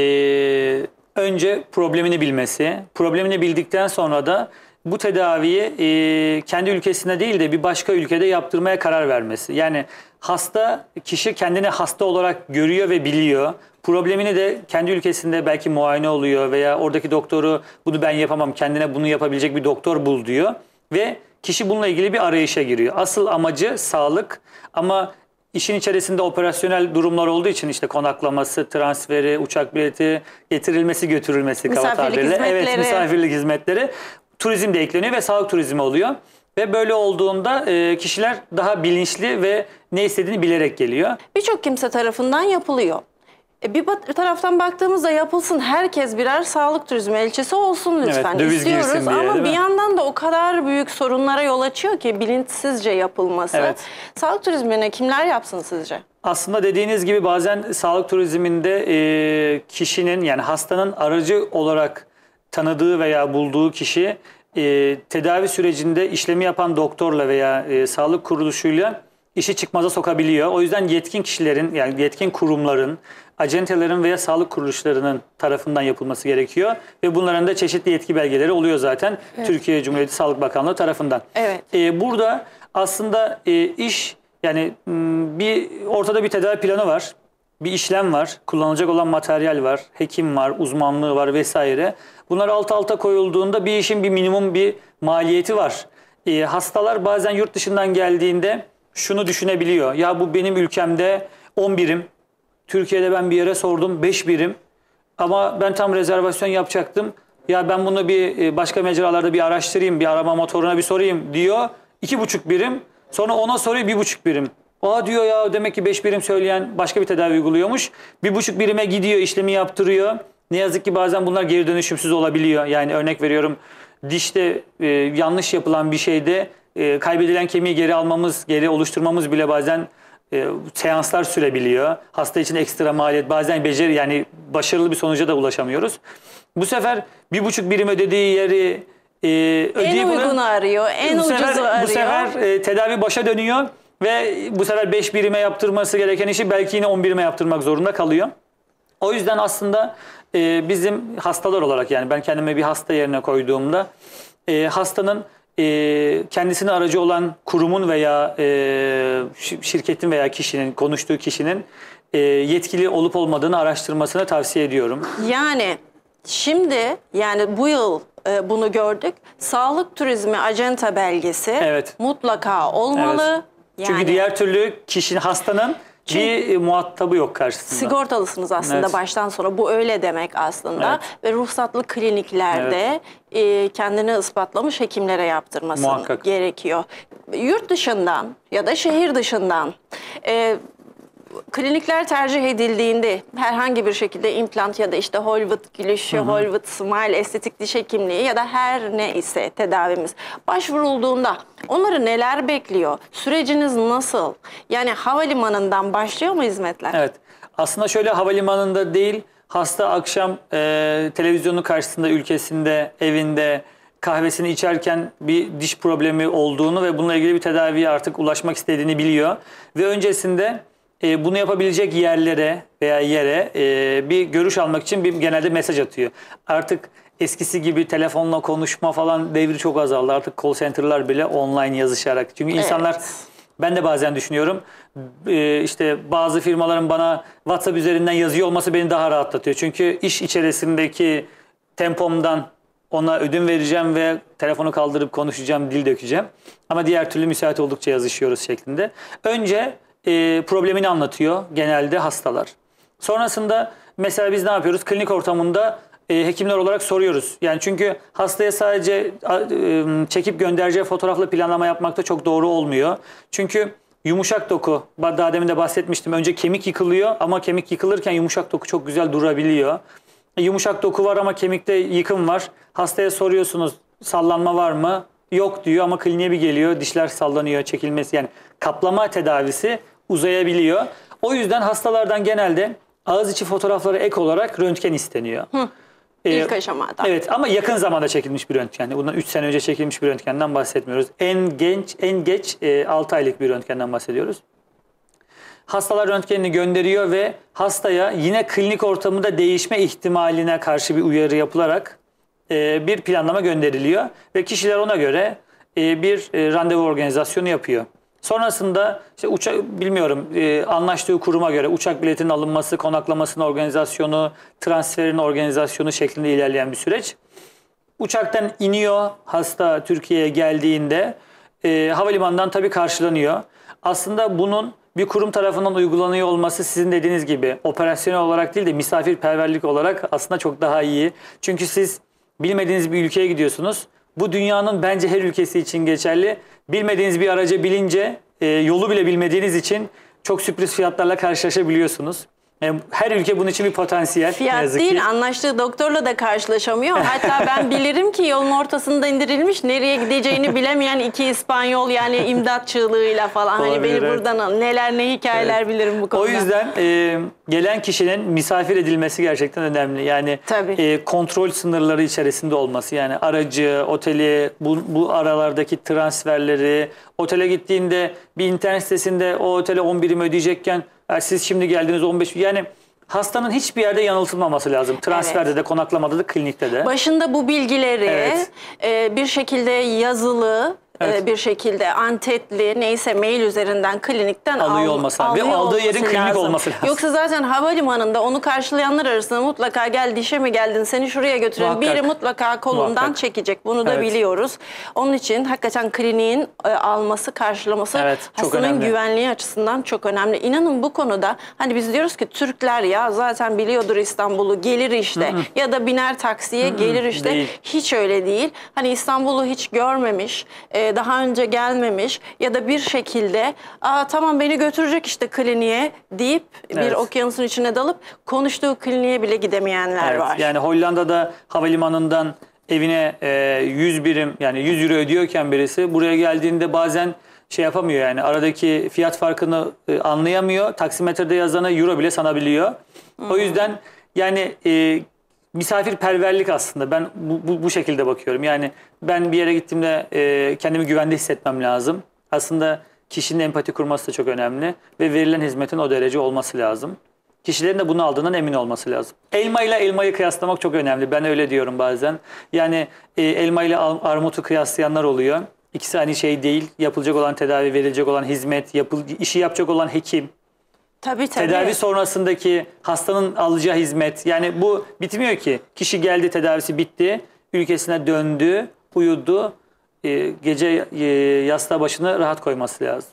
önce problemini bilmesi, problemini bildikten sonra da bu tedaviyi e, kendi ülkesinde değil de bir başka ülkede yaptırmaya karar vermesi. Yani hasta kişi kendini hasta olarak görüyor ve biliyor. Problemini de kendi ülkesinde belki muayene oluyor veya oradaki doktoru bunu ben yapamam, kendine bunu yapabilecek bir doktor bul diyor. Ve kişi bununla ilgili bir arayışa giriyor. Asıl amacı sağlık ama İşin içerisinde operasyonel durumlar olduğu için işte konaklaması, transferi, uçak bileti, getirilmesi, götürülmesi, misafirlik kava tabirle. Evet, misafirlik hizmetleri. Turizm de ekleniyor ve sağlık turizmi oluyor. Ve böyle olduğunda e, kişiler daha bilinçli ve ne istediğini bilerek geliyor. Birçok kimse tarafından yapılıyor. E, bir, bir taraftan baktığımızda yapılsın, herkes birer sağlık turizmi elçisi olsun lütfen. Evet, İstiyoruz diye, ama bir yandan da o kadar büyük sorunlara yol açıyor ki bilinçsizce yapılması. Evet. Sağlık turizmini kimler yapsın sizce? Aslında dediğiniz gibi bazen sağlık turizminde e, kişinin, yani hastanın aracı olarak tanıdığı veya bulduğu kişi e, tedavi sürecinde işlemi yapan doktorla veya e, sağlık kuruluşuyla işi çıkmaza sokabiliyor. O yüzden yetkin kişilerin, yani yetkin kurumların, acentelerin veya sağlık kuruluşlarının tarafından yapılması gerekiyor. Ve bunların da çeşitli yetki belgeleri oluyor zaten. Evet. Türkiye Cumhuriyeti Sağlık Bakanlığı tarafından. Evet. Ee, burada aslında e, iş, yani bir ortada bir tedavi planı var. Bir işlem var. Kullanılacak olan materyal var. Hekim var, uzmanlığı var vesaire. Bunlar alt alta koyulduğunda bir işin bir minimum bir maliyeti var. E, hastalar bazen yurt dışından geldiğinde şunu düşünebiliyor. Ya bu benim ülkemde on birim. Türkiye'de ben bir yere sordum beş birim. Ama ben tam rezervasyon yapacaktım. Ya ben bunu bir başka mecralarda bir araştırayım. Bir arama motoruna bir sorayım diyor. iki buçuk birim. Sonra ona soruyor bir buçuk birim. Aa diyor, ya demek ki beş birim söyleyen başka bir tedavi uyguluyormuş. bir buçuk birime gidiyor, işlemi yaptırıyor. Ne yazık ki bazen bunlar geri dönüşümsüz olabiliyor. Yani örnek veriyorum, dişte e, yanlış yapılan bir şeyde E, kaybedilen kemiği geri almamız, geri oluşturmamız bile bazen e, seanslar sürebiliyor. Hasta için ekstra maliyet, bazen beceri, yani başarılı bir sonuca da ulaşamıyoruz. Bu sefer bir buçuk birim ödediği yeri e, ödeyip en uygunu arıyor, en ucuzu arıyor. Bu sefer e, tedavi başa dönüyor ve bu sefer beş birime yaptırması gereken işi belki yine on birime yaptırmak zorunda kalıyor. O yüzden aslında e, bizim hastalar olarak, yani ben kendime bir hasta yerine koyduğumda e, hastanın E, kendisine aracı olan kurumun veya e, şirketin veya kişinin, konuştuğu kişinin e, yetkili olup olmadığını araştırmasını tavsiye ediyorum. Yani şimdi, yani bu yıl e, bunu gördük. Sağlık turizmi acenta belgesi evet. mutlaka olmalı. Evet. Yani, çünkü diğer türlü kişinin, hastanın bir muhatabı yok karşısında. Sigortalısınız aslında evet. baştan sona. Bu öyle demek aslında. Evet. Ve ruhsatlı kliniklerde evet. e, kendini ispatlamış hekimlere yaptırması muhakkak. Gerekiyor. Yurt dışından ya da şehir dışından e, klinikler tercih edildiğinde herhangi bir şekilde implant ya da işte Hollywood gülüşü, hı hı. Hollywood smile, estetik diş hekimliği ya da her ne ise tedavimiz başvurulduğunda onları neler bekliyor? Süreciniz nasıl? Yani havalimanından başlıyor mu hizmetler? Evet. Aslında şöyle, havalimanında değil, hasta akşam e, televizyonun karşısında, ülkesinde, evinde kahvesini içerken bir diş problemi olduğunu ve bununla ilgili bir tedaviye artık ulaşmak istediğini biliyor. Ve öncesinde E, bunu yapabilecek yerlere veya yere e, bir görüş almak için bir genelde mesaj atıyor. Artık eskisi gibi telefonla konuşma falan devri çok azaldı. Artık call center'lar bile online yazışarak. Çünkü evet. insanlar, ben de bazen düşünüyorum, e, işte bazı firmaların bana WhatsApp üzerinden yazıyor olması beni daha rahatlatıyor. Çünkü iş içerisindeki tempomdan ona ödün vereceğim ve telefonu kaldırıp konuşacağım, dil dökeceğim. Ama diğer türlü müsait oldukça yazışıyoruz şeklinde. Önce E, problemini anlatıyor genelde hastalar. Sonrasında mesela biz ne yapıyoruz? Klinik ortamında e, hekimler olarak soruyoruz. Yani çünkü hastaya sadece e, çekip göndereceği fotoğrafla planlama yapmak da çok doğru olmuyor. Çünkü yumuşak doku, daha demin de bahsetmiştim. Önce kemik yıkılıyor ama kemik yıkılırken yumuşak doku çok güzel durabiliyor. E, yumuşak doku var ama kemikte yıkım var. Hastaya soruyorsunuz, sallanma var mı? Yok diyor ama kliniğe bir geliyor, dişler sallanıyor, çekilmesi, yani kaplama tedavisi uzayabiliyor. O yüzden hastalardan genelde ağız içi fotoğraflara ek olarak röntgen isteniyor. Hı, ilk ee, aşamada. Evet, ama yakın zamanda çekilmiş bir röntgen. Yani bundan üç sene önce çekilmiş bir röntgenden bahsetmiyoruz. En genç, en geç e, altı aylık bir röntgenden bahsediyoruz. Hastalar röntgenini gönderiyor ve hastaya yine klinik ortamında değişme ihtimaline karşı bir uyarı yapılarak e, bir planlama gönderiliyor. Ve kişiler ona göre e, bir e, randevu organizasyonu yapıyor. Sonrasında işte uçak, bilmiyorum e, anlaştığı kuruma göre uçak biletinin alınması, konaklamasının organizasyonu, transferin organizasyonu şeklinde ilerleyen bir süreç. Uçaktan iniyor hasta, Türkiye'ye geldiğinde e, havalimanından tabii karşılanıyor. Aslında bunun bir kurum tarafından uygulanıyor olması sizin dediğiniz gibi operasyonel olarak değil de misafirperverlik olarak aslında çok daha iyi. Çünkü siz bilmediğiniz bir ülkeye gidiyorsunuz. Bu dünyanın bence her ülkesi için geçerli. Bilmediğiniz bir araca bilince, e, yolu bile bilmediğiniz için çok sürpriz fiyatlarla karşılaşabiliyorsunuz. Yani her ülke bunun için bir potansiyel. Fiyat değil, anlaştığı doktorla da karşılaşamıyor. Hatta ben bilirim ki yolun ortasında indirilmiş, nereye gideceğini bilemeyen iki İspanyol, yani imdat çığlığıyla falan. Olabilir, hani beni evet. buradan al, neler ne hikayeler evet. bilirim bu konuda. O yüzden e, gelen kişinin misafir edilmesi gerçekten önemli. Yani e, kontrol sınırları içerisinde olması. Yani aracı, oteli, bu, bu aralardaki transferleri, otele gittiğinde bir internet sitesinde o otele on birim ödeyecekken yani siz şimdi geldiniz on beş, yani hastanın hiçbir yerde yanıltılmaması lazım. Transferde evet. de, konaklamada da, klinikte de. Başında bu bilgileri evet. e, bir şekilde yazılı, evet. e, bir şekilde antetli, neyse mail üzerinden klinikten alıyor al, olması lazım. Ve aldığı yerin klinik lazım. olması lazım. Yoksa zaten havalimanında onu karşılayanlar arasında mutlaka gel dişe mi geldin, seni şuraya götürelim. Biri mutlaka kolundan muhakkak. çekecek. Bunu da evet. biliyoruz. Onun için hakikaten kliniğin e, alması, karşılaması evet, hastanın güvenliği açısından çok önemli. İnanın bu konuda hani biz diyoruz ki Türkler ya zaten biliyordur İstanbul'u, gelir işte. Hı -hı. Ya da biner taksiye Hı -hı. gelir işte. Değil. Hiç öyle değil. Hani İstanbul'u hiç görmemiş, e, daha önce gelmemiş ya da bir şekilde aa tamam beni götürecek işte kliniğe deyip evet. bir okyanusun içine dalıp konuştuğu kliniğe bile gidemeyenler evet. var. Yani Hollanda'da havalimanından evine e, yüz birim yani yüz euro ödüyorken birisi buraya geldiğinde bazen şey yapamıyor, yani aradaki fiyat farkını e, anlayamıyor. Taksimetrede yazana euro bile sanabiliyor. Hmm. O yüzden yani e, misafirperverlik aslında. Ben bu, bu, bu şekilde bakıyorum. Yani ben bir yere gittiğimde e, kendimi güvende hissetmem lazım. Aslında kişinin empati kurması da çok önemli. Ve verilen hizmetin o derece olması lazım. Kişilerin de bunu aldığından emin olması lazım. Elma ile elmayı kıyaslamak çok önemli. Ben öyle diyorum bazen. Yani e, elma ile armutu kıyaslayanlar oluyor. İkisi aynı şey değil. Yapılacak olan tedavi, verilecek olan hizmet, yapıl işi yapacak olan hekim. Tabii, tabii. Tedavi sonrasındaki hastanın alacağı hizmet. Yani bu bitmiyor ki. Kişi geldi, tedavisi bitti. ülkesine döndü, uyudu, e, gece e, yastığa başını rahat koyması lazım.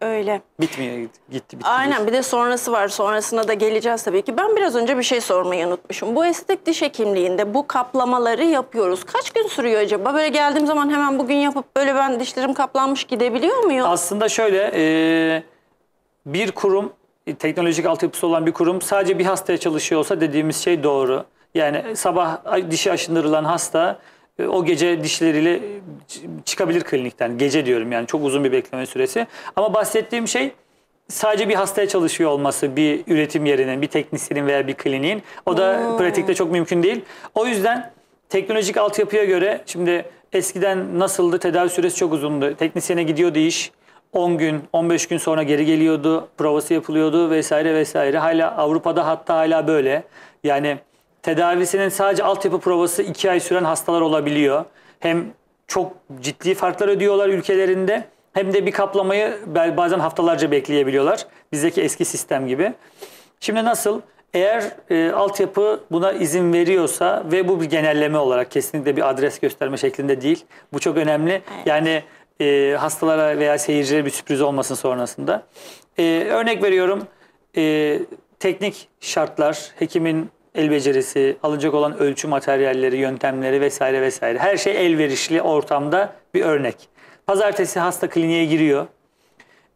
Öyle. Bitmiyor, gitti. Bitti, aynen, bir de sonrası var. Sonrasına da geleceğiz tabii ki. Ben biraz önce bir şey sormayı unutmuşum. Bu estetik diş hekimliğinde bu kaplamaları yapıyoruz. Kaç gün sürüyor acaba? Böyle geldiğim zaman hemen bugün yapıp böyle ben dişlerim kaplanmış gidebiliyor muyum? Aslında şöyle, e, bir kurum, teknolojik altyapısı olan bir kurum sadece bir hastaya çalışıyor olsa dediğimiz şey doğru. Yani sabah dişi aşındırılan hasta o gece dişleriyle çıkabilir klinikten. Gece diyorum, yani çok uzun bir bekleme süresi. Ama bahsettiğim şey sadece bir hastaya çalışıyor olması, bir üretim yerinin, bir teknisyenin veya bir kliniğin. O da hmm. pratikte çok mümkün değil. O yüzden teknolojik altyapıya göre, şimdi eskiden nasıldı, tedavi süresi çok uzundu. Teknisyene gidiyordu iş. on gün, on beş gün sonra geri geliyordu, provası yapılıyordu vesaire vesaire. Hala Avrupa'da hatta hala böyle. Yani tedavisinin sadece altyapı provası iki ay süren hastalar olabiliyor. Hem çok ciddi farklar ödüyorlar ülkelerinde, hem de bir kaplamayı bazen haftalarca bekleyebiliyorlar. Bizdeki eski sistem gibi. Şimdi nasıl? Eğer e, altyapı buna izin veriyorsa ve bu bir genelleme olarak, kesinlikle bir adres gösterme şeklinde değil. Bu çok önemli. Evet. Yani E, hastalara veya seyircilere bir sürpriz olmasın sonrasında. E, örnek veriyorum, e, teknik şartlar, hekimin el becerisi, alınacak olan ölçü materyalleri, yöntemleri vesaire vesaire. Her şey elverişli ortamda bir örnek. Pazartesi hasta kliniğe giriyor.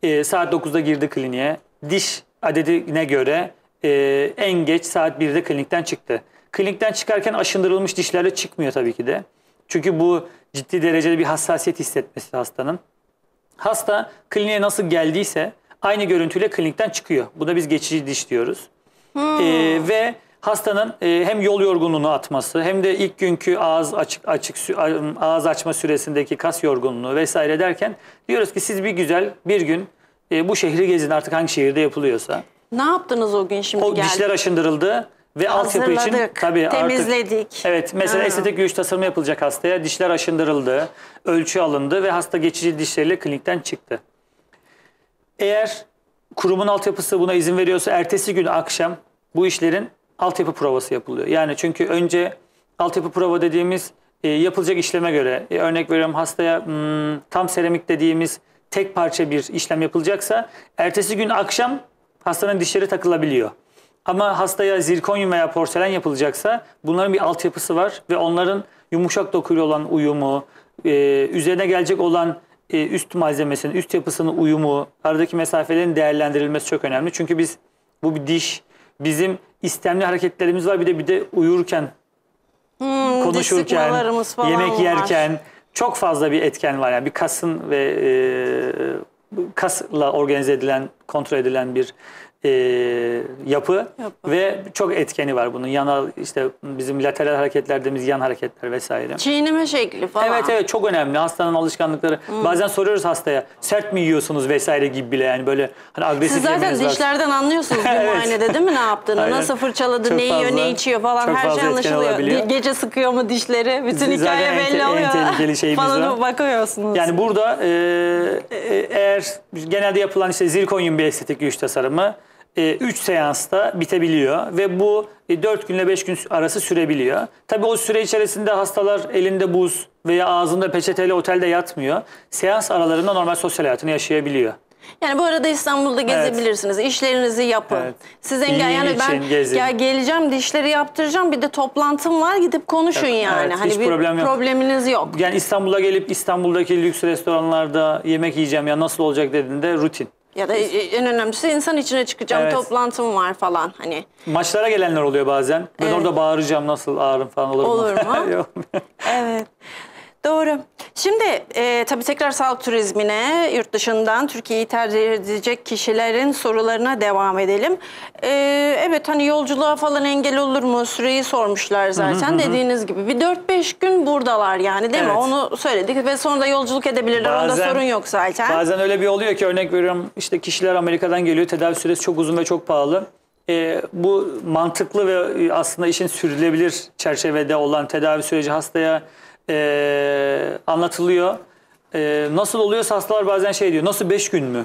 E, saat dokuzda girdi kliniğe. Diş adedine göre e, en geç saat birde klinikten çıktı. Klinikten çıkarken aşındırılmış dişlerle çıkmıyor tabii ki de. Çünkü bu ciddi derecede bir hassasiyet hissetmesi hastanın. Hasta kliniğe nasıl geldiyse aynı görüntüyle klinikten çıkıyor. Buna biz geçici diş diyoruz. Hmm. Ee, ve hastanın e, hem yol yorgunluğunu atması, hem de ilk günkü ağız açık açık ağız açma süresindeki kas yorgunluğu vesaire derken diyoruz ki siz bir güzel bir gün e, bu şehri gezin, artık hangi şehirde yapılıyorsa. Ne yaptınız o gün şimdi? O geldi. Dişler aşındırıldı. Ve altyapı için tabii temizledik. Artık, evet, mesela ha. estetik göğüs tasarımı yapılacak hastaya dişler aşındırıldı, ölçü alındı ve hasta geçici dişleriyle klinikten çıktı. Eğer kurumun altyapısı buna izin veriyorsa ertesi gün akşam bu işlerin altyapı provası yapılıyor. Yani çünkü önce altyapı prova dediğimiz e, yapılacak işleme göre, e, örnek veriyorum hastaya hmm, tam seramik dediğimiz tek parça bir işlem yapılacaksa ertesi gün akşam hastanın dişleri takılabiliyor. Ama hastaya zirkonyum veya porselen yapılacaksa bunların bir altyapısı var ve onların yumuşak dokuyla olan uyumu, e, üzerine gelecek olan e, üst malzemesinin, üst yapısının uyumu, aradaki mesafelerin değerlendirilmesi çok önemli. Çünkü biz, bu bir diş, bizim istemli hareketlerimiz var, bir de bir de uyurken, hmm, konuşurken, yemek yerken var. Çok fazla bir etken var. Yani bir kasın ve e, kasla organize edilen, kontrol edilen bir E, yapı, yapı ve çok etkeni var bunun. Yana, işte bizim lateral hareketler dediğimiz yan hareketler vesaire. Çiğneme şekli falan. Evet evet, çok önemli hastanın alışkanlıkları. Hmm. Bazen soruyoruz hastaya, sert mi yiyorsunuz vesaire gibi bile, yani böyle hani agresif. Siz zaten dişlerden var. Anlıyorsunuz bir evet. muayenede değil mi ne yaptığını? Aynen. Nasıl fırçaladı, ne yiyor, ne içiyor falan, çok her şey anlaşılıyor. Gece sıkıyor mu dişleri, bütün zaten hikaye belli oluyor. Falan bakıyorsunuz. Yani burada e, e, eğer genelde yapılan işte zirkonyum bir estetik göğüs tasarımı üç seansta bitebiliyor ve bu dört günle beş gün arası sürebiliyor. Tabii o süre içerisinde hastalar elinde buz veya ağzında peçeteyle otelde yatmıyor. Seans aralarında normal sosyal hayatını yaşayabiliyor. Yani bu arada İstanbul'da gezebilirsiniz. Evet. İşlerinizi yapın. Evet. Siz engel, yani ben gel, geleceğim, dişleri yaptıracağım, bir de toplantım var, gidip konuşun evet. yani. Evet. Hani hiç bir problem yok. Probleminiz yok. Yani İstanbul'a gelip İstanbul'daki lüks restoranlarda yemek yiyeceğim ya nasıl olacak dediğinde rutin. Ya da en önemlisi insan içine çıkacağım, evet. toplantım var falan hani. Maçlara gelenler oluyor bazen. Ben evet. orada bağıracağım, nasıl ağrım falan olur mu? Olur mu? Evet. Doğru. Şimdi e, tabii tekrar sağlık turizmine, yurt dışından Türkiye'yi tercih edecek kişilerin sorularına devam edelim. E, evet, hani yolculuğa falan engel olur mu? Süreyi sormuşlar zaten. Hı hı hı. Dediğiniz gibi bir dört beş gün buradalar yani, değil evet. mi? Onu söyledik ve sonra da yolculuk edebilirler. Bazen, onda sorun yok zaten. Bazen öyle bir oluyor ki, örnek veriyorum işte kişiler Amerika'dan geliyor. Tedavi süresi çok uzun ve çok pahalı. E, bu mantıklı ve aslında işin sürdürülebilir çerçevede olan tedavi süreci hastaya Ee, anlatılıyor. Ee, nasıl oluyorsa hastalar bazen şey diyor. Nasıl beş gün mü?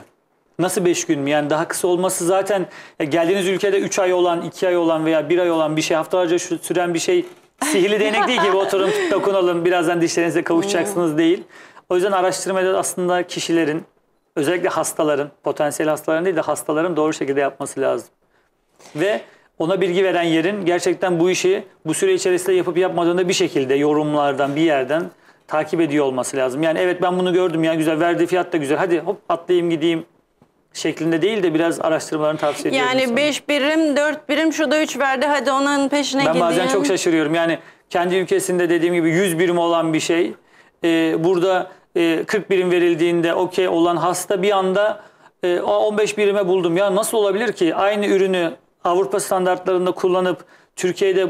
Nasıl beş gün mü? Yani daha kısa olması zaten, geldiğiniz ülkede üç ay olan, iki ay olan veya bir ay olan bir şey, haftalarca süren bir şey Sihirli değnek değil gibi oturun, dokunalım, birazdan dişlerinize kavuşacaksınız değil. O yüzden araştırmada aslında kişilerin, özellikle hastaların, potansiyel hastaların değil de hastaların doğru şekilde yapması lazım. Ve ona bilgi veren yerin gerçekten bu işi bu süre içerisinde yapıp yapmadığında bir şekilde yorumlardan, bir yerden takip ediyor olması lazım. Yani evet ben bunu gördüm ya, güzel, verdiği fiyat da güzel, hadi hop atlayayım gideyim şeklinde değil de biraz araştırmalarını tavsiye ediyorum. Yani beş birim, dört birim, şu da üç verdi, hadi onun peşine gideyim. Ben bazen çok şaşırıyorum. Yani kendi ülkesinde dediğim gibi yüz birim olan bir şey ee, burada e, kırk birim verildiğinde okey olan hasta bir anda e, on beş birime buldum. Ya nasıl olabilir ki aynı ürünü Avrupa standartlarında kullanıp Türkiye'de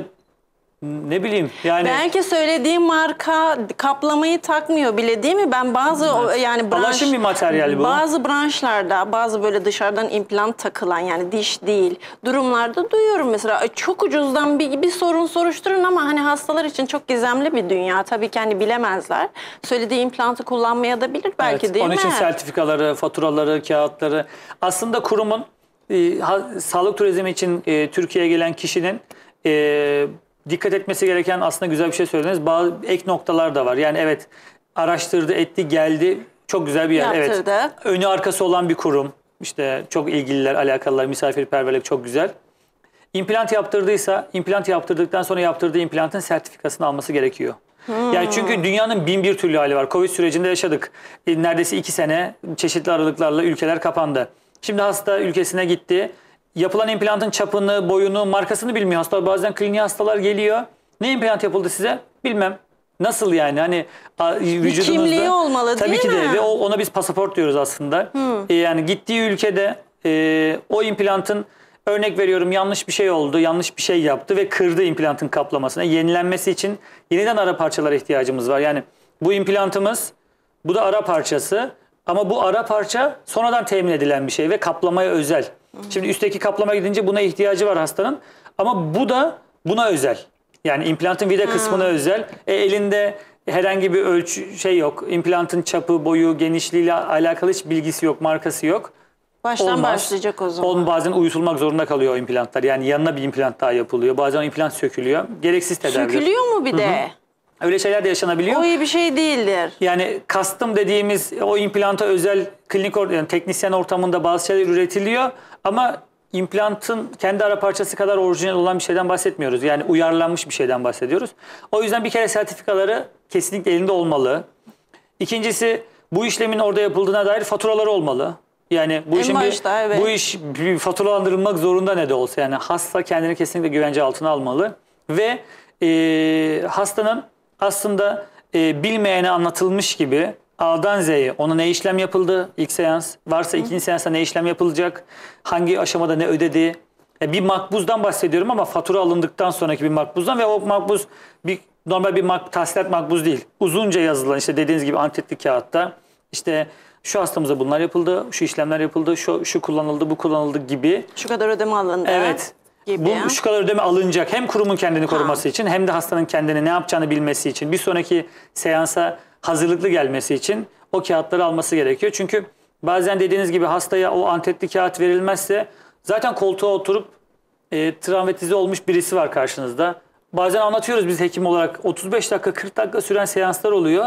ne bileyim yani. Belki söylediğim marka kaplamayı takmıyor bile değil mi? Ben bazı evet. yani branş, bir materyal bu. Bazı branşlarda bazı böyle dışarıdan implant takılan yani diş değil durumlarda duyuyorum mesela çok ucuzdan bir, bir sorun soruşturun ama hani hastalar için çok gizemli bir dünya. Tabii ki hani bilemezler. Söylediği implantı kullanmaya da bilir belki evet, değil onun mi? Onun için sertifikaları, faturaları, kağıtları aslında kurumun e, ha, sağlık turizmi için e, Türkiye'ye gelen kişinin e, dikkat etmesi gereken aslında güzel bir şey söylediniz. Bazı ek noktalar da var. Yani evet araştırdı, etti, geldi. Çok güzel bir yer. Yaptırdı. Evet. Önü arkası olan bir kurum. İşte çok ilgililer, alakalılar, misafirperverlik çok güzel. İmplant yaptırdıysa, implant yaptırdıktan sonra yaptırdığı implantın sertifikasını alması gerekiyor. Hmm. Yani çünkü dünyanın bin bir türlü hali var. Covid sürecinde yaşadık. Neredeyse iki sene çeşitli aralıklarla ülkeler kapandı. Şimdi hasta ülkesine gitti. Yapılan implantın çapını, boyunu, markasını bilmiyor hastalar. Bazen kliniğe hastalar geliyor. Ne implant yapıldı size? Bilmem. Nasıl yani? Hani vücudumuzda. Kimliği olmalı tabii değil mi? Tabii ki de. Ve ona biz pasaport diyoruz aslında. Hmm. Ee, yani gittiği ülkede e, o implantın örnek veriyorum yanlış bir şey oldu, yanlış bir şey yaptı ve kırdı implantın kaplamasına. Yenilenmesi için yeniden ara parçalara ihtiyacımız var. Yani bu implantımız, bu da ara parçası. Ama bu ara parça sonradan temin edilen bir şey ve kaplamaya özel. Şimdi üstteki kaplama gidince buna ihtiyacı var hastanın. Ama bu da buna özel. Yani implantın vida kısmına özel. E, elinde herhangi bir ölçü şey yok. İmplantın çapı, boyu, genişliğiyle alakalı hiç bilgisi yok, markası yok. Baştan Olmaz. başlayacak o zaman. Onun bazen uyutulmak zorunda kalıyor o implantlar. Yani yanına bir implant daha yapılıyor. Bazen o implant sökülüyor. Gereksiz tedavi. Sökülüyor mu bir de? Hı -hı. Öyle şeyler de yaşanabiliyor. O iyi bir şey değildir. Yani custom dediğimiz o implanta özel klinik yani teknisyen ortamında bazı şeyler üretiliyor. Ama implantın kendi ara parçası kadar orijinal olan bir şeyden bahsetmiyoruz. Yani uyarlanmış bir şeyden bahsediyoruz. O yüzden bir kere sertifikaları kesinlikle elinde olmalı. İkincisi bu işlemin orada yapıldığına dair faturaları olmalı. Yani bu, işin başta, bir, evet. bu iş bir faturalandırılmak zorunda ne de olsa. Yani hasta kendini kesinlikle güvence altına almalı. Ve e, hastanın aslında e, bilmeyene anlatılmış gibi A'dan Z'ye ona ne işlem yapıldı ilk seans varsa ikinci seansta ne işlem yapılacak hangi aşamada ne ödedi e, bir makbuzdan bahsediyorum ama fatura alındıktan sonraki bir makbuzdan ve o makbuz bir, normal bir mak, tahsilat makbuz değil uzunca yazılan işte dediğiniz gibi antetli kağıtta işte şu hastamıza bunlar yapıldı şu işlemler yapıldı şu, şu kullanıldı bu kullanıldı gibi. Şu kadar ödeme alındı. Evet. Gibi. Bu şu kadar ödeme alınacak hem kurumun kendini koruması ha. için hem de hastanın kendini ne yapacağını bilmesi için bir sonraki seansa hazırlıklı gelmesi için o kağıtları alması gerekiyor. Çünkü bazen dediğiniz gibi hastaya o antetli kağıt verilmezse zaten koltuğa oturup e, travmatize olmuş birisi var karşınızda. Bazen anlatıyoruz biz hekim olarak otuz beş dakika kırk dakika süren seanslar oluyor.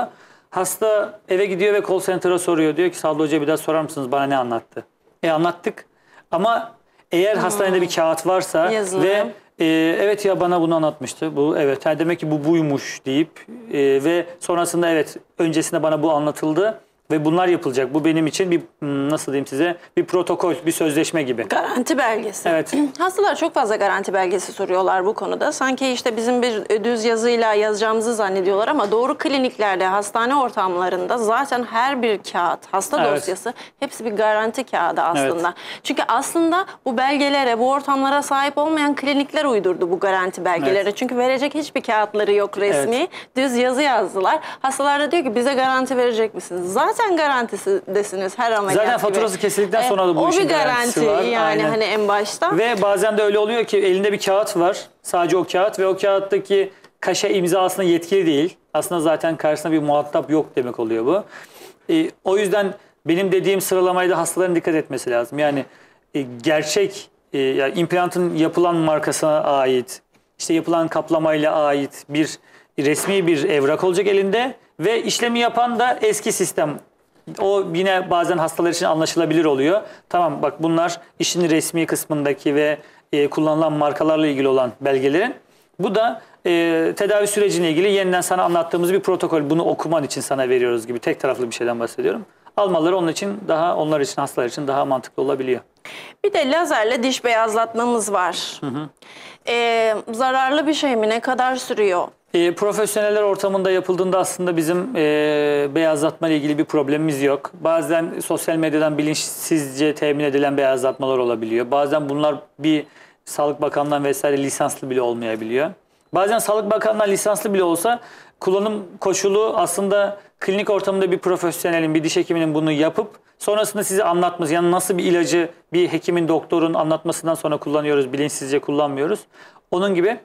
Hasta eve gidiyor ve call center'a soruyor. Diyor ki Sadullah Hoca bir daha sorar mısınız bana ne anlattı? E anlattık ama... Eğer hmm. hastanede bir kağıt varsa Yazılı. ve e, evet ya bana bunu anlatmıştı. Bu evet yani demek ki bu buymuş deyip e, ve sonrasında evet öncesinde bana bu anlatıldı ve bunlar yapılacak. Bu benim için bir nasıl diyeyim size bir protokol, bir sözleşme gibi. Garanti belgesi. Evet. Hastalar çok fazla garanti belgesi soruyorlar bu konuda. Sanki işte bizim bir düz yazıyla yazacağımızı zannediyorlar ama doğru kliniklerde, hastane ortamlarında zaten her bir kağıt, hasta evet. dosyası hepsi bir garanti kağıdı aslında. Evet. Çünkü aslında bu belgelere, bu ortamlara sahip olmayan klinikler uydurdu bu garanti belgeleri. Evet. Çünkü verecek hiçbir kağıtları yok resmi. Evet. Düz yazı yazdılar. Hastalar da diyor ki bize garanti verecek misiniz? Zaten Zaten garantisindesiniz her ameliyat Zaten faturası gibi. kesildikten sonra e, da bu işin bir garantisi garanti var. yani Aynen. hani en başta. Ve bazen de öyle oluyor ki elinde bir kağıt var. Sadece o kağıt ve o kağıttaki kaşe imza aslında yetkili değil. Aslında zaten karşısında bir muhatap yok demek oluyor bu. E, o yüzden benim dediğim sıralamaya da hastaların dikkat etmesi lazım. Yani e, gerçek e, yani implantın yapılan markasına ait işte yapılan kaplamayla ait bir resmi bir evrak olacak elinde ve işlemi yapan da eski sistem. O yine bazen hastalar için anlaşılabilir oluyor. Tamam, bak bunlar işin resmi kısmındaki ve e, kullanılan markalarla ilgili olan belgelerin. Bu da e, tedavi sürecine ilgili yeniden sana anlattığımız bir protokol. Bunu okuman için sana veriyoruz gibi tek taraflı bir şeyden bahsediyorum. Almaları onun için daha, onlar için, hastalar için daha mantıklı olabiliyor. Bir de lazerle diş beyazlatmamız var. Hı hı. E, zararlı bir şey mi? Ne kadar sürüyor? E, profesyoneller ortamında yapıldığında aslında bizim e, beyazlatma ile ilgili bir problemimiz yok. Bazen sosyal medyadan bilinçsizce temin edilen beyazlatmalar olabiliyor. Bazen bunlar bir Sağlık Bakanlığı'ndan vesaire lisanslı bile olmayabiliyor. Bazen Sağlık Bakanlığı'ndan lisanslı bile olsa kullanım koşulu aslında klinik ortamında bir profesyonelin, bir diş hekiminin bunu yapıp sonrasında size anlatması. Yani nasıl bir ilacı bir hekimin, doktorun anlatmasından sonra kullanıyoruz, bilinçsizce kullanmıyoruz. Onun gibi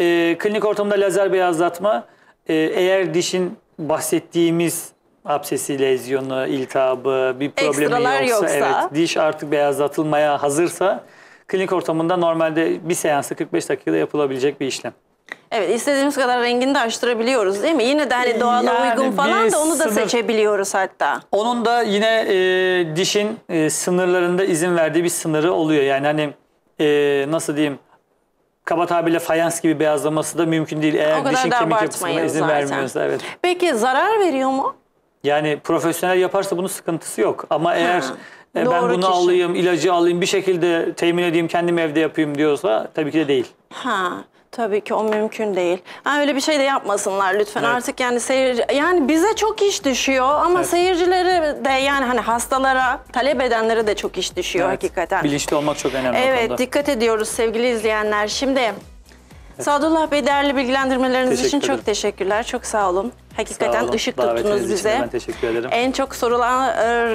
e, klinik ortamda lazer beyazlatma e, eğer dişin bahsettiğimiz absesi, lezyonu, iltihabı, bir problemi yoksa, yoksa evet, diş artık beyazlatılmaya hazırsa klinik ortamında normalde bir seansı kırk beş dakikada yapılabilecek bir işlem. Evet, istediğimiz kadar rengini de açtırabiliyoruz değil mi? Yine de hani doğada yani uygun falan da onu da sınır... seçebiliyoruz hatta. Onun da yine e, dişin e, sınırlarında izin verdiği bir sınırı oluyor. Yani hani e, nasıl diyeyim, kaba tabirle fayans gibi beyazlaması da mümkün değil. Eğer dişin kemik yapısına izin zaten vermiyorsa. Evet. Peki zarar veriyor mu? Yani profesyonel yaparsa bunun sıkıntısı yok. Ama eğer... Ha. Ben Doğru bunu kişi. alayım, ilacı alayım, bir şekilde temin edeyim, kendim evde yapayım diyorsa tabii ki de değil. Ha, tabii ki o mümkün değil. Yani öyle bir şey de yapmasınlar lütfen. Evet. Artık yani seyirci, yani bize çok iş düşüyor ama evet, seyircilere de yani hani hastalara, talep edenlere de çok iş düşüyor, evet, hakikaten. Bilinçli olmak çok önemli. Evet, dikkat ediyoruz sevgili izleyenler. Şimdi evet, Sadullah Bey, değerli bilgilendirmeleriniz Teşekkür için ederim. çok teşekkürler. Çok sağ olun. Hakikaten olun, ışık tuttunuz bize. Ben teşekkür ederim. En çok sorulan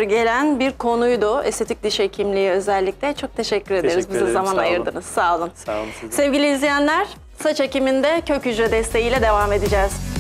gelen bir konuydu. Estetik diş hekimliği özellikle. Çok teşekkür ederiz. Teşekkür bize ederim. zaman Sağ ayırdınız. Olun. Sağ olun. Sağ olun. Sevgili izleyenler, saç hekiminde kök hücre desteğiyle devam edeceğiz.